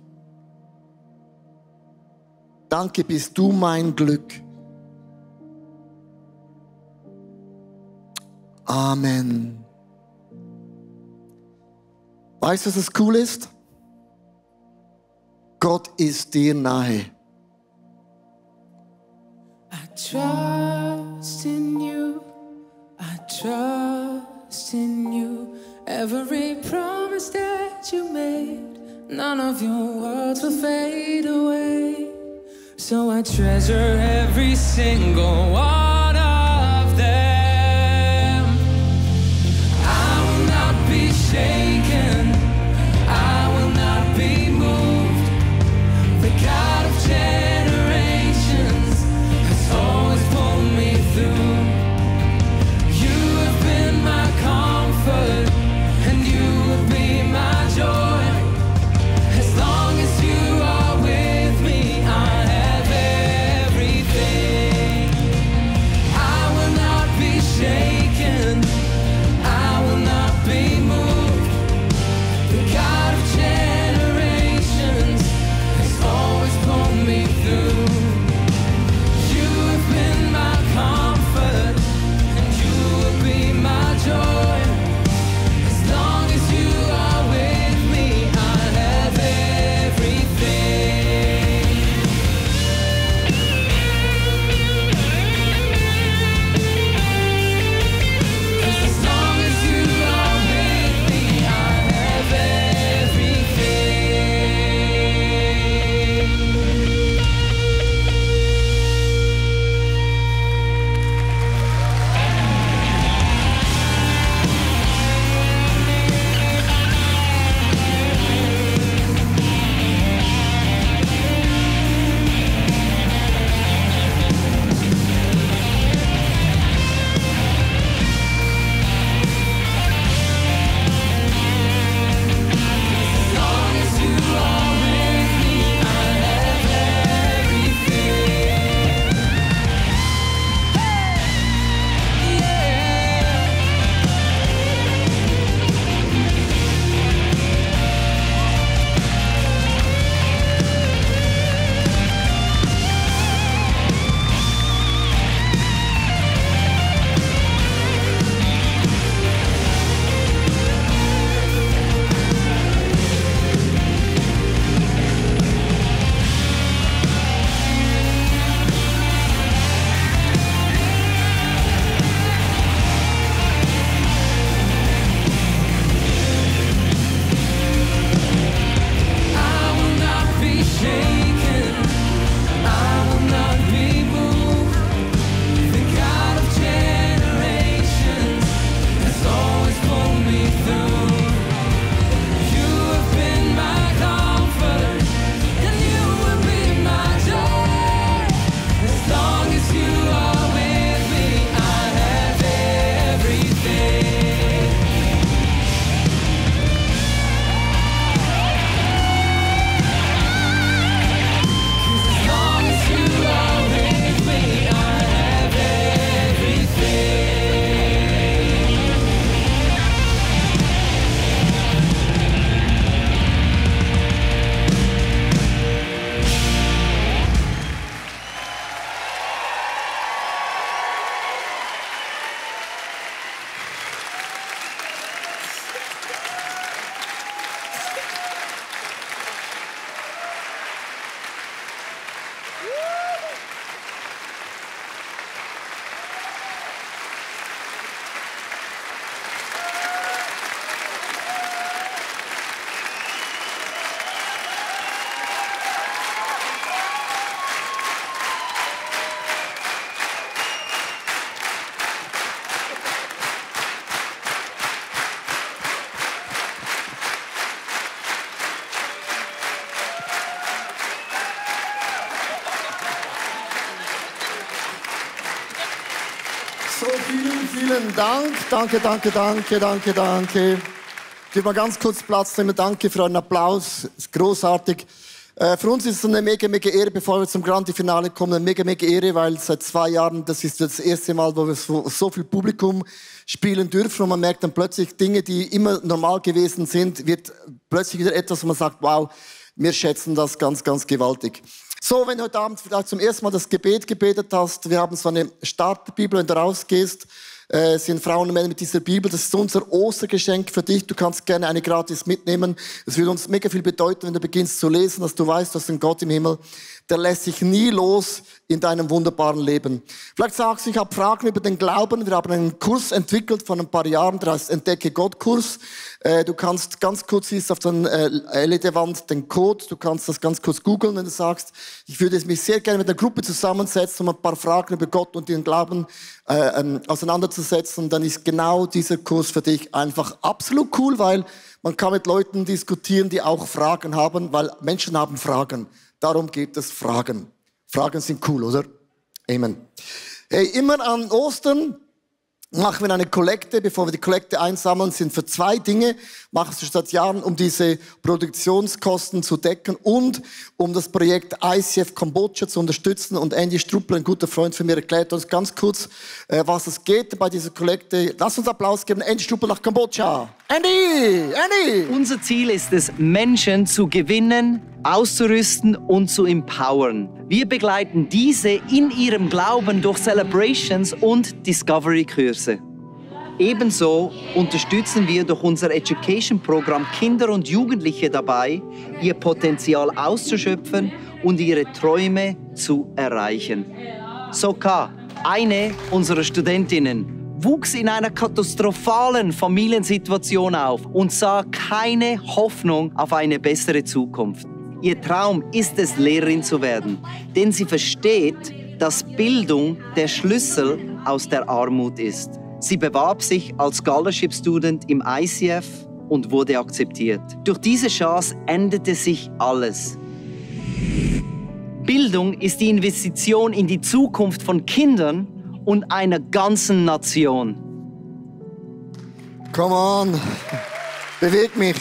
Danke, bist du mein Glück. Amen. Weißt du, was das cool ist? Gott ist dir nahe. I trust in you, I trust in you. Every promise that you made, none of your words will fade away. So I treasure every single one of them. I will not be shaken. Vielen, vielen Dank. Danke, danke, danke, danke, danke. Gib mal ganz kurz Platz nehmen. Danke für einen Applaus. Ist großartig. Für uns ist es eine mega, mega Ehre, bevor wir zum Grand Finale kommen, eine mega, mega Ehre, weil seit zwei Jahren, das ist das erste Mal, wo wir so, so viel Publikum spielen dürfen und man merkt dann plötzlich, Dinge, die immer normal gewesen sind, wird plötzlich wieder etwas, wo man sagt, wow, wir schätzen das ganz, ganz gewaltig. So, wenn du heute Abend vielleicht zum ersten Mal das Gebet gebetet hast, wir haben so eine Startbibel, wenn du rausgehst, Äh, sind Frauen und Männer mit dieser Bibel. Das ist unser Ostergeschenk für dich. Du kannst gerne eine gratis mitnehmen. Es wird uns mega viel bedeuten, wenn du beginnst zu lesen, dass du weißt, dass ein Gott im Himmel, der lässt sich nie los in deinem wunderbaren Leben. Vielleicht sagst du, ich habe Fragen über den Glauben. Wir haben einen Kurs entwickelt vor ein paar Jahren, der heißt Entdecke-Gott-Kurs. Äh, du kannst ganz kurz, siehst auf der äh, L E D-Wand den Code, du kannst das ganz kurz googeln, wenn du sagst, ich würde mich sehr gerne mit der Gruppe zusammensetzen, um ein paar Fragen über Gott und den Glauben äh, ähm, auseinanderzusetzen. Setzen, dann ist genau dieser Kurs für dich einfach absolut cool, weil man kann mit Leuten diskutieren, die auch Fragen haben, weil Menschen haben Fragen. Darum geht es Fragen. Fragen sind cool, oder? Amen. Hey, immer an Ostern machen wir eine Kollekte. Bevor wir die Kollekte einsammeln, sind für zwei Dinge. Machst du seit Jahren, um diese Produktionskosten zu decken und um das Projekt I C F Kambodscha zu unterstützen. Und Andy Struppel, ein guter Freund von mir, erklärt uns ganz kurz, äh, was es geht bei dieser Kollekte. Lass uns Applaus geben. Andy Struppel nach Kambodscha. Andy! Andy! Unser Ziel ist es, Menschen zu gewinnen, auszurüsten und zu empowern. Wir begleiten diese in ihrem Glauben durch Celebrations und Discovery-Kurse. Ebenso unterstützen wir durch unser Education-Programm Kinder und Jugendliche dabei, ihr Potenzial auszuschöpfen und ihre Träume zu erreichen. Soka, eine unserer Studentinnen, wuchs in einer katastrophalen Familiensituation auf und sah keine Hoffnung auf eine bessere Zukunft. Ihr Traum ist es, Lehrerin zu werden, denn sie versteht, dass Bildung der Schlüssel aus der Armut ist. Sie bewarb sich als Scholarship Student im I C F und wurde akzeptiert. Durch diese Chance änderte sich alles. Bildung ist die Investition in die Zukunft von Kindern und einer ganzen Nation. Come on, beweg mich.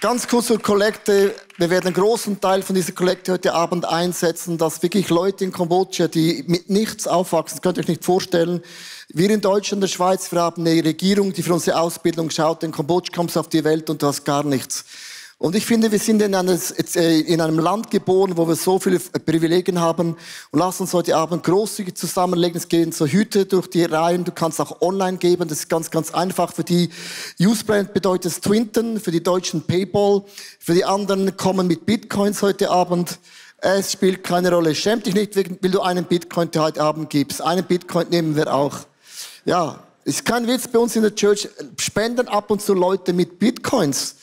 Ganz kurz zur Kollekte. Wir werden einen großen Teil von dieser Kollekte heute Abend einsetzen, dass wirklich Leute in Kambodscha, die mit nichts aufwachsen, das könnt ihr euch nicht vorstellen. Wir in Deutschland und der Schweiz, wir haben eine Regierung, die für unsere Ausbildung schaut. In Kambodscha kommst du auf die Welt und du hast gar nichts. Und ich finde, wir sind in einem, in einem Land geboren, wo wir so viele Privilegien haben. Und lasst uns heute Abend großzügig zusammenlegen. Es gehen so Hüte durch die Reihen. Du kannst auch online geben. Das ist ganz, ganz einfach. Für die Usebrand bedeutet es Twinten, für die Deutschen Paypal. Für die anderen kommen mit Bitcoins heute Abend. Es spielt keine Rolle. Schäm dich nicht, weil du einen Bitcoin heute Abend gibst. Einen Bitcoin nehmen wir auch. Ja, ist kein Witz bei uns in der Church. Spenden ab und zu Leute mit Bitcoins.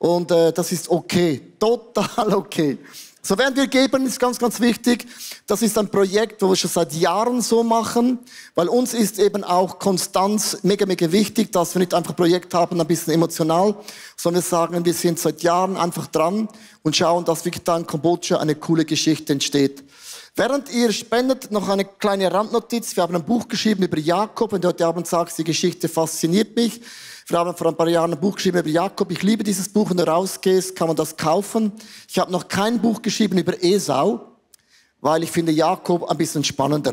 Und äh, das ist okay, total okay. So, während wir geben, ist ganz, ganz wichtig, das ist ein Projekt, wo wir schon seit Jahren so machen, weil uns ist eben auch Konstanz mega, mega wichtig, dass wir nicht einfach ein Projekt haben, ein bisschen emotional, sondern wir sagen, wir sind seit Jahren einfach dran und schauen, dass wirklich da in Kambodscha eine coole Geschichte entsteht. Während ihr spendet, noch eine kleine Randnotiz. Wir haben ein Buch geschrieben über Jakob. Wenn du heute Abend sagst, die Geschichte fasziniert mich. Wir haben vor ein paar Jahren ein Buch geschrieben über Jakob. Ich liebe dieses Buch. Wenn du rausgehst, kann man das kaufen. Ich habe noch kein Buch geschrieben über Esau, weil ich finde Jakob ein bisschen spannender.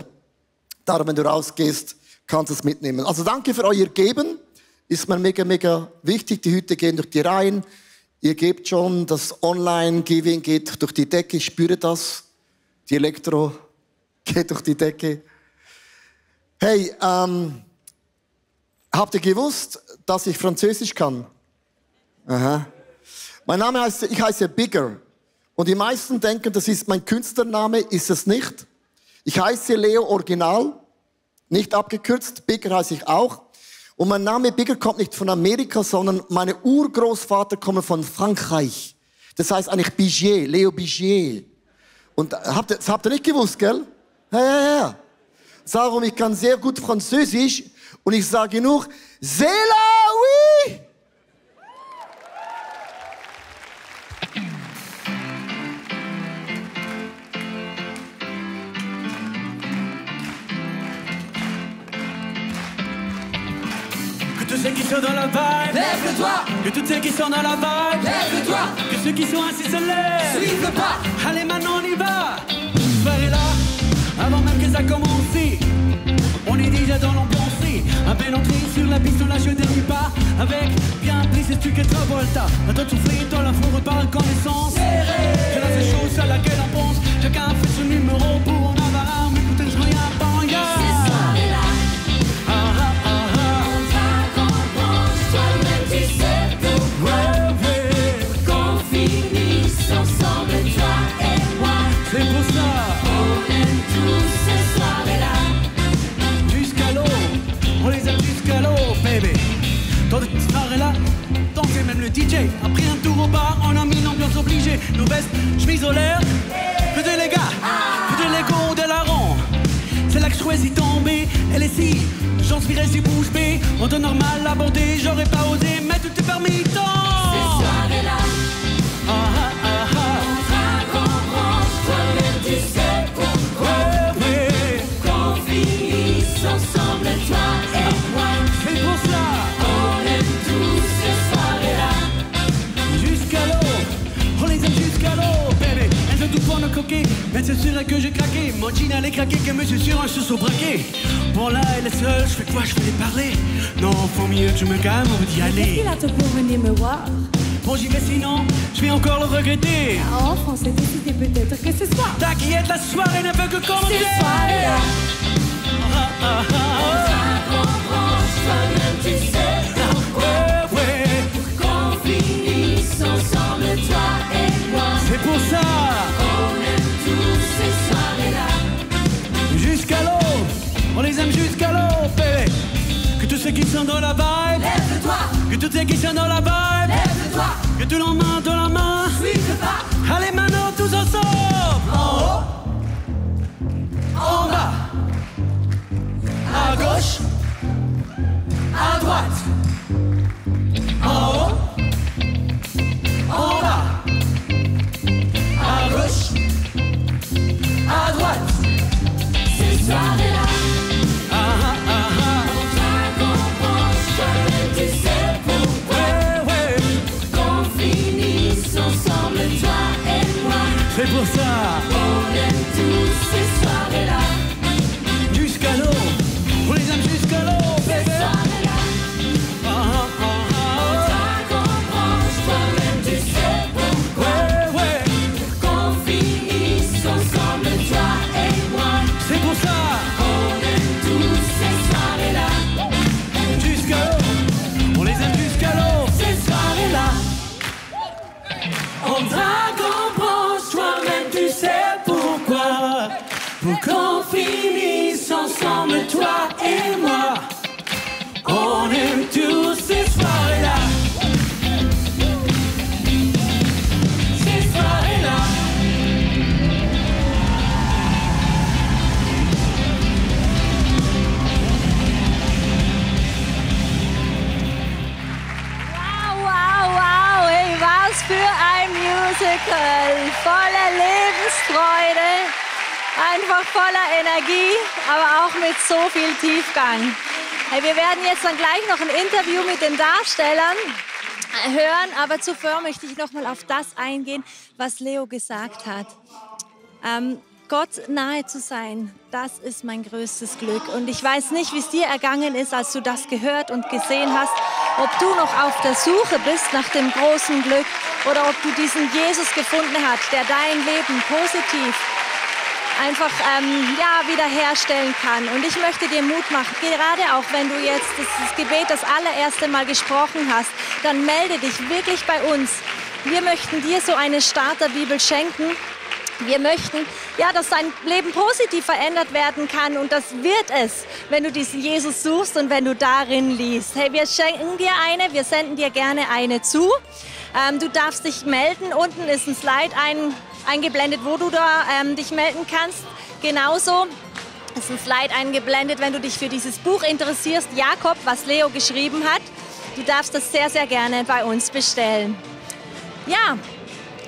Darum, wenn du rausgehst, kannst du es mitnehmen. Also danke für euer Geben. Ist mir mega, mega wichtig. Die Hüte gehen durch die Reihen. Ihr gebt schon. Das Online-Giving geht durch die Decke. Ich spüre das. Die Elektro geht durch die Decke. Hey, ähm, habt ihr gewusst, dass ich Französisch kann? Aha. Mein Name heißt, ich heiße Bigger. Und die meisten denken, das ist mein Künstlername, ist es nicht. Ich heiße Leo Original, nicht abgekürzt, Bigger heiße ich auch. Und mein Name Bigger kommt nicht von Amerika, sondern meine Urgroßvater kommen von Frankreich. Das heißt eigentlich Bigier, Leo Bigier. Und habt ihr, das habt ihr nicht gewusst, gell? Ja, ja, ja. Darum, ich kann sehr gut Französisch und ich sage genug, C'est la vie! vibe. Lève-le-toi. Que toutes celles qui sont dans la vibe. Lève-le-toi. Que ceux qui sont assis se lèvent. Suive le pas. Allez, maintenant on y va. L'hiver est là, avant même que ça commence. On est déjà dans l'ambiance. Un bel entrée sur la piste, on l'a jeté du pas. Avec bien pris, c'est tu que Travolta. Notre soufflé dans la fond repart en connaissance. C'est la seule chose à laquelle on pense. Chacun fait son numéro pour en avoir un. Mais écoutez, je rien pas en gars. Cette soirée-là, ah ah ah ah, on va comprendre. Toi-même tu sais pourquoi. Ouais, qu'on finisse ensemble, toi et moi. C'est pour ça. On aime tous cette soirée-là. On les aime jusqu'à l'eau, baby. Dans cette soirée-là, dansez même le D J. Après un tour au bar, on a mis l'ambiance obligée. Nos vestes, chemises au l'air. Faisez les gars, faisez les gonds de la ronde. C'est là que je choisis tomber. Elle est si, j'en suivrai si bouche bée. En temps normal, abordé, j'aurais pas osé. Mais tout est permis, tant. Cette soirée-là, ah ah ah ah, on va comprendre. Toi-même tu sais pourquoi. Ensemble, toi et moi. C'est pour ça. On aime tous ces soirées-là. Jusqu'à l'eau. On les aime jusqu'à l'eau, bébé. Elles ont tout pour nous coquer. Mais c'est sûr que j'ai craqué. Mon jean allait craquer que monsieur sur un chaussot braqué. Bon là, elle est seule. Je fais quoi? Je vais les parler. Non, faut mieux que je me calme ou d'y aller. Qu'est-ce qu'il attend pour venir me voir? Bon, j'y vais sinon, je vais encore le regretter. Ah, en français, décidez peut-être que ce soir. T'inquiète, la soirée ne peut que commencer. Cette soirée-là. On va comprendre, toi-même tu sais pourquoi. Pour qu'on finisse ensemble, toi et moi. C'est pour ça. On aime tous ces soirées-là. Jusqu'à l'eau, on les aime jusqu'à l'eau, bébé. Que tous ceux qui sont dans la vibe, lève-toi. Que tous ceux qui sont dans la vibe, lève-toi. Que tout le monde dans la main, suis-le pas. Allez maintenant tous ensemble. En haut, en bas, à gauche, à droite, en haut, en bas, à gauche, à droite. Ces soirées-là, ah ah ah ah, on va comprendre, toi-même tu sais pourquoi. Ouais, ouais. Qu'on finisse ensemble, toi et moi. C'est pour ça. On aime tous ces soirées-là. Jusqu'à l'eau. On les aime jusqu'à l'eau, bébé. On va comprendre, toi-même tu sais pourquoi. Qu'on finisse ensemble, toi et moi. C'est pour ça. On aime tous ces soirées-là. Jusqu'à l'eau. On les aime jusqu'à l'eau. Ces soirées-là. On va comprendre, toi-même tu sais pourquoi. Pour qu'on finisse ensemble, toi et moi. On aime tous ces soirées-là. Ces soirées-là. Wow, wow, wow. Hey, was für ein Musical. Voller Lebensfreude. Einfach voller Energie, aber auch mit so viel Tiefgang. Hey, wir werden jetzt dann gleich noch ein Interview mit den Darstellern hören, aber zuvor möchte ich noch mal auf das eingehen, was Leo gesagt hat. Ähm, Gott nahe zu sein, das ist mein größtes Glück. Und ich weiß nicht, wie es dir ergangen ist, als du das gehört und gesehen hast, ob du noch auf der Suche bist nach dem großen Glück oder ob du diesen Jesus gefunden hast, der dein Leben positiv einfach ähm, ja, wiederherstellen kann. Und ich möchte dir Mut machen, gerade auch wenn du jetzt das, das Gebet das allererste Mal gesprochen hast, dann melde dich wirklich bei uns. Wir möchten dir so eine Starterbibel schenken. Wir möchten, ja, dass dein Leben positiv verändert werden kann und das wird es, wenn du diesen Jesus suchst und wenn du darin liest. Hey, wir schenken dir eine, wir senden dir gerne eine zu. Ähm, du darfst dich melden, unten ist ein Slide ein, eingeblendet, wo du da ähm, dich melden kannst. Genauso ist ein Slide eingeblendet, wenn du dich für dieses Buch interessierst, Jakob, was Leo geschrieben hat. Du darfst das sehr, sehr gerne bei uns bestellen. Ja.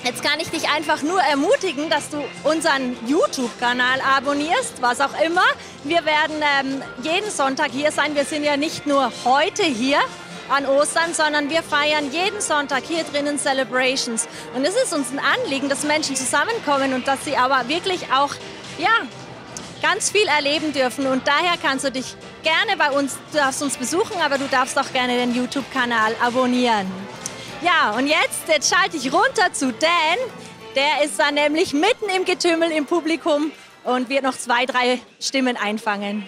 Jetzt kann ich dich einfach nur ermutigen, dass du unseren YouTube-Kanal abonnierst, was auch immer. Wir werden ähm, jeden Sonntag hier sein. Wir sind ja nicht nur heute hier, an Ostern, sondern wir feiern jeden Sonntag hier drinnen Celebrations. Und es ist uns ein Anliegen, dass Menschen zusammenkommen und dass sie aber wirklich auch, ja, ganz viel erleben dürfen. Und daher kannst du dich gerne bei uns, du darfst uns besuchen, aber du darfst auch gerne den YouTube-Kanal abonnieren. Ja, und jetzt, jetzt schalte ich runter zu Dan. Der ist dann nämlich mitten im Getümmel im Publikum und wird noch zwei, drei Stimmen einfangen.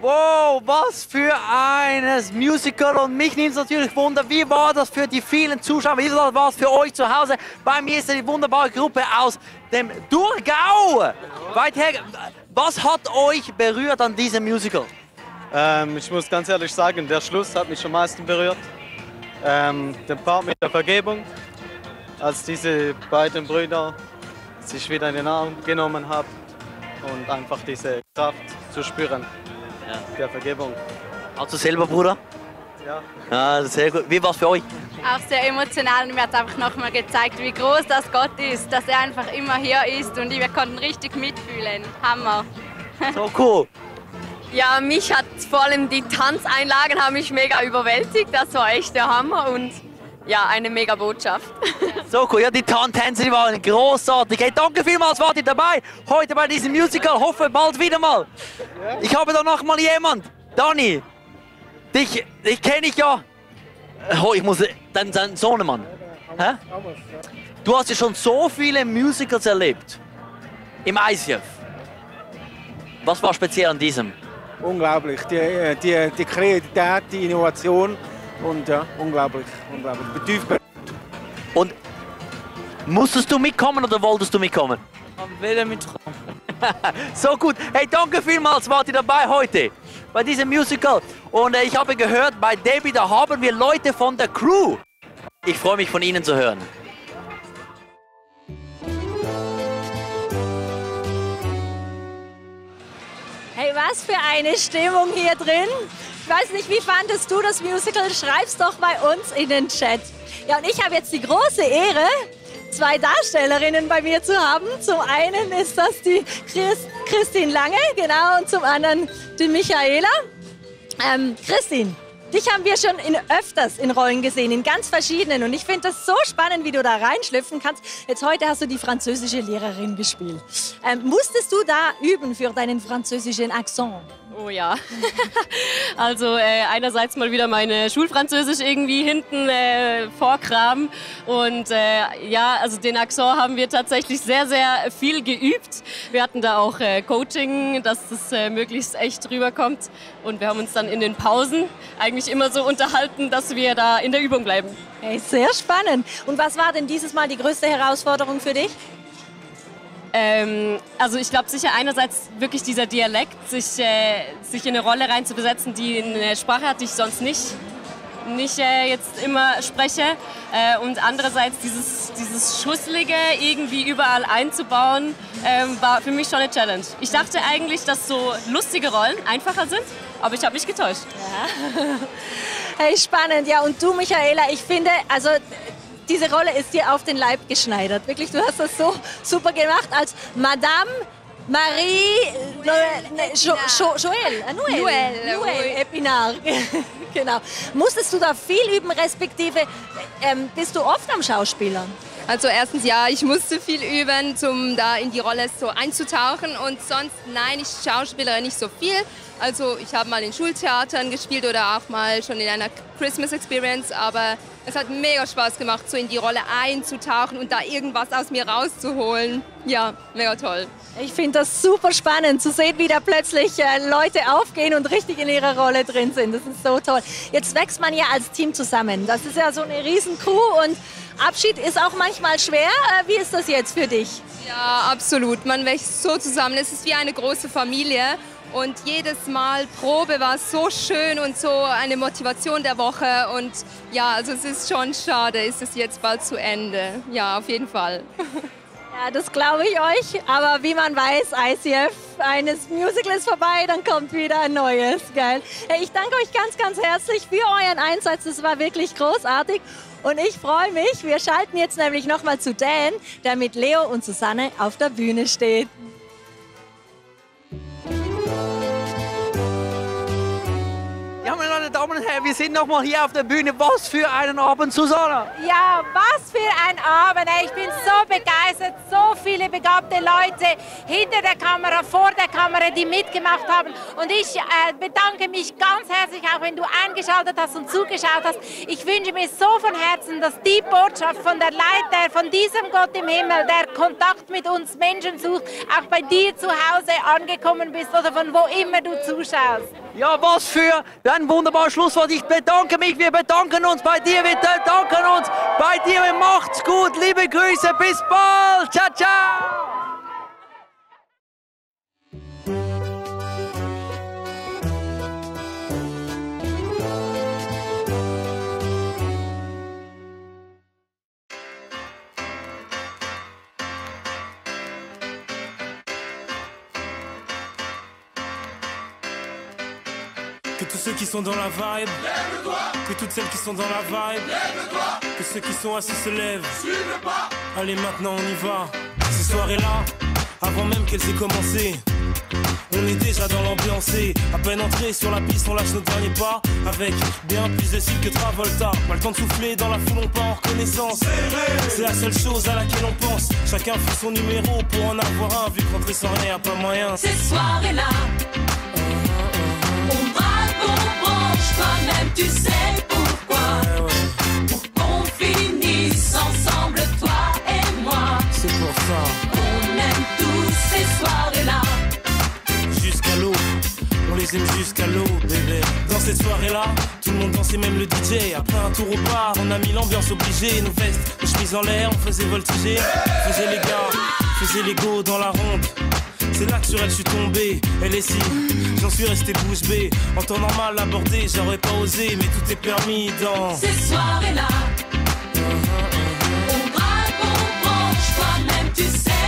Wow, was für eines Musical, und mich nimmt es natürlich Wunder, wie war das für die vielen Zuschauer, wie war es für euch zu Hause? Bei mir ist eine wunderbare Gruppe aus dem Thurgau. Weit her, was hat euch berührt an diesem Musical? Ähm, ich muss ganz ehrlich sagen, der Schluss hat mich am meisten berührt. Ähm, den Part mit der Vergebung, als diese beiden Brüder sich wieder in den Arm genommen haben und einfach diese Kraft zu spüren. Ja. Der Vergebung. Hast du selber, Bruder? Ja. Ja, sehr gut. Wie war es für euch? Auch sehr emotional, und mir hat es einfach nochmal gezeigt, wie groß das Gott ist, dass er einfach immer hier ist und wir konnten richtig mitfühlen. Hammer. So cool. Ja, mich hat vor allem die Tanzeinlagen haben mich mega überwältigt. Das war echt der Hammer und ja, eine mega Botschaft. So cool, ja, die Tantänze waren großartig. Hey, danke vielmals, wart ihr dabei heute bei diesem Musical. Hoffe bald wieder mal. Ich habe da noch mal jemand. Dani, dich, dich kenne ich ja. Oh, ich muss, dein, dein Sohnemann. Hä? Du hast ja schon so viele Musicals erlebt. Im I C F. Was war speziell an diesem? Unglaublich. Die, die, die Kreativität, die Innovation. Und ja, unglaublich, unglaublich. Betäubend. Und musstest du mitkommen oder wolltest du mitkommen? Ich will mitkommen. So gut. Hey, danke vielmals, wart ihr dabei heute bei diesem Musical. Und äh, ich habe gehört, bei Debbie, da haben wir Leute von der Crew. Ich freue mich, von Ihnen zu hören. Hey, was für eine Stimmung hier drin. Ich weiß nicht, wie fandest du das Musical? Schreib's doch bei uns in den Chat. Ja, und ich habe jetzt die große Ehre, zwei Darstellerinnen bei mir zu haben. Zum einen ist das die Christ Christine Lange, genau, und zum anderen die Michaela. Ähm, Christine, dich haben wir schon in, öfters in Rollen gesehen, in ganz verschiedenen. Und ich finde das so spannend, wie du da reinschlüpfen kannst. Jetzt heute hast du die französische Lehrerin gespielt. Ähm, musstest du da üben für deinen französischen Akzent? Oh ja, also äh, einerseits mal wieder meine Schulfranzösisch irgendwie hinten äh, vorkramen und äh, ja, also den Akzent haben wir tatsächlich sehr, sehr viel geübt. Wir hatten da auch äh, Coaching, dass das äh, möglichst echt rüberkommt, und wir haben uns dann in den Pausen eigentlich immer so unterhalten, dass wir da in der Übung bleiben. Hey, sehr spannend. Und was war denn dieses Mal die größte Herausforderung für dich? Ähm, also ich glaube sicher einerseits wirklich dieser Dialekt, sich, äh, sich in eine Rolle reinzubesetzen, die eine Sprache hat, die ich sonst nicht, nicht äh, jetzt immer spreche. Äh, und andererseits dieses, dieses Schusselige irgendwie überall einzubauen, äh, war für mich schon eine Challenge. Ich dachte eigentlich, dass so lustige Rollen einfacher sind, aber ich habe mich getäuscht. Ja. Hey, spannend. Ja, und du, Michaela, ich finde, also... diese Rolle ist dir auf den Leib geschneidert. Wirklich, du hast das so super gemacht als Madame Marie-Noëlle Épinard. Genau. Musstest du da viel üben, respektive ähm, bist du oft am Schauspielern? Also erstens ja, ich musste viel üben, um da in die Rolle so einzutauchen, und sonst nein, ich schauspielere nicht so viel. Also ich habe mal in Schultheatern gespielt oder auch mal schon in einer Christmas Experience, aber es hat mega Spaß gemacht, so in die Rolle einzutauchen und da irgendwas aus mir rauszuholen. Ja, mega toll. Ich finde das super spannend, zu sehen, wie da plötzlich äh, Leute aufgehen und richtig in ihrer Rolle drin sind. Das ist so toll. Jetzt wächst man ja als Team zusammen. Das ist ja so eine riesen Crew, und Abschied ist auch manchmal schwer. Äh, wie ist das jetzt für dich? Ja, absolut. Man wächst so zusammen. Es ist wie eine große Familie. Und jedes Mal Probe war so schön und so eine Motivation der Woche. Und ja, also es ist schon schade, ist es jetzt bald zu Ende. Ja, auf jeden Fall. Ja, das glaube ich euch. Aber wie man weiß, I C F, eines Musical ist vorbei, dann kommt wieder ein neues. Geil. Ich danke euch ganz, ganz herzlich für euren Einsatz. Das war wirklich großartig. Und ich freue mich. Wir schalten jetzt nämlich nochmal zu Dan, der mit Leo und Susanne auf der Bühne steht. Daumen her, wir sind nochmal hier auf der Bühne. Was für einen Abend, Susanna! Ja, was für ein Abend! Ich bin so begeistert, so viele begabte Leute hinter der Kamera, vor der Kamera, die mitgemacht haben. Und ich bedanke mich ganz herzlich, auch wenn du eingeschaltet hast und zugeschaut hast. Ich wünsche mir so von Herzen, dass die Botschaft von der Leiter, von diesem Gott im Himmel, der Kontakt mit uns Menschen sucht, auch bei dir zu Hause angekommen bist oder von wo immer du zuschaust. Ja, was für ein wunderbares Schlusswort. Ich bedanke mich, wir bedanken uns bei dir, wir bedanken uns bei dir. Macht's gut, liebe Grüße, bis bald. Ciao, ciao. Que tous ceux qui sont dans la vibe, lève-toi. Que toutes celles qui sont dans la vibe, lève-toi. Que ceux qui sont assis se lèvent, suivez pas. Allez maintenant on y va. Ces soirées-là, avant même qu'elles aient commencé, on est déjà dans l'ambiance. À peine entré sur la piste, on lâche nos derniers pas, avec bien plus de cibles que Travolta. Pas le temps de souffler, dans la foule on part en reconnaissance. C'est la seule chose à laquelle on pense. Chacun fait son numéro pour en avoir un, vu qu'entrer sans rien y'a pas moyen. Ces soirées-là, toi-même tu sais pourquoi, ouais, ouais. Pour qu'on finisse ensemble toi et moi. C'est pour ça. On aime tous ces soirées-là. Jusqu'à l'eau, on les aime jusqu'à l'eau, bébé. Dans cette soirée-là, tout le monde dansait, même le D J. Après un tour au bar, on a mis l'ambiance obligée. Nos vestes, nos chemises en l'air, on faisait voltiger. On faisait les gars, on faisait les go dans la ronde. C'est là que sur elle je suis tombé, elle est si, j'en suis resté bouche bée. En temps normal abordé, j'aurais pas osé, mais tout est permis dans ces soirées-là. On braque, on branche, toi-même tu sais.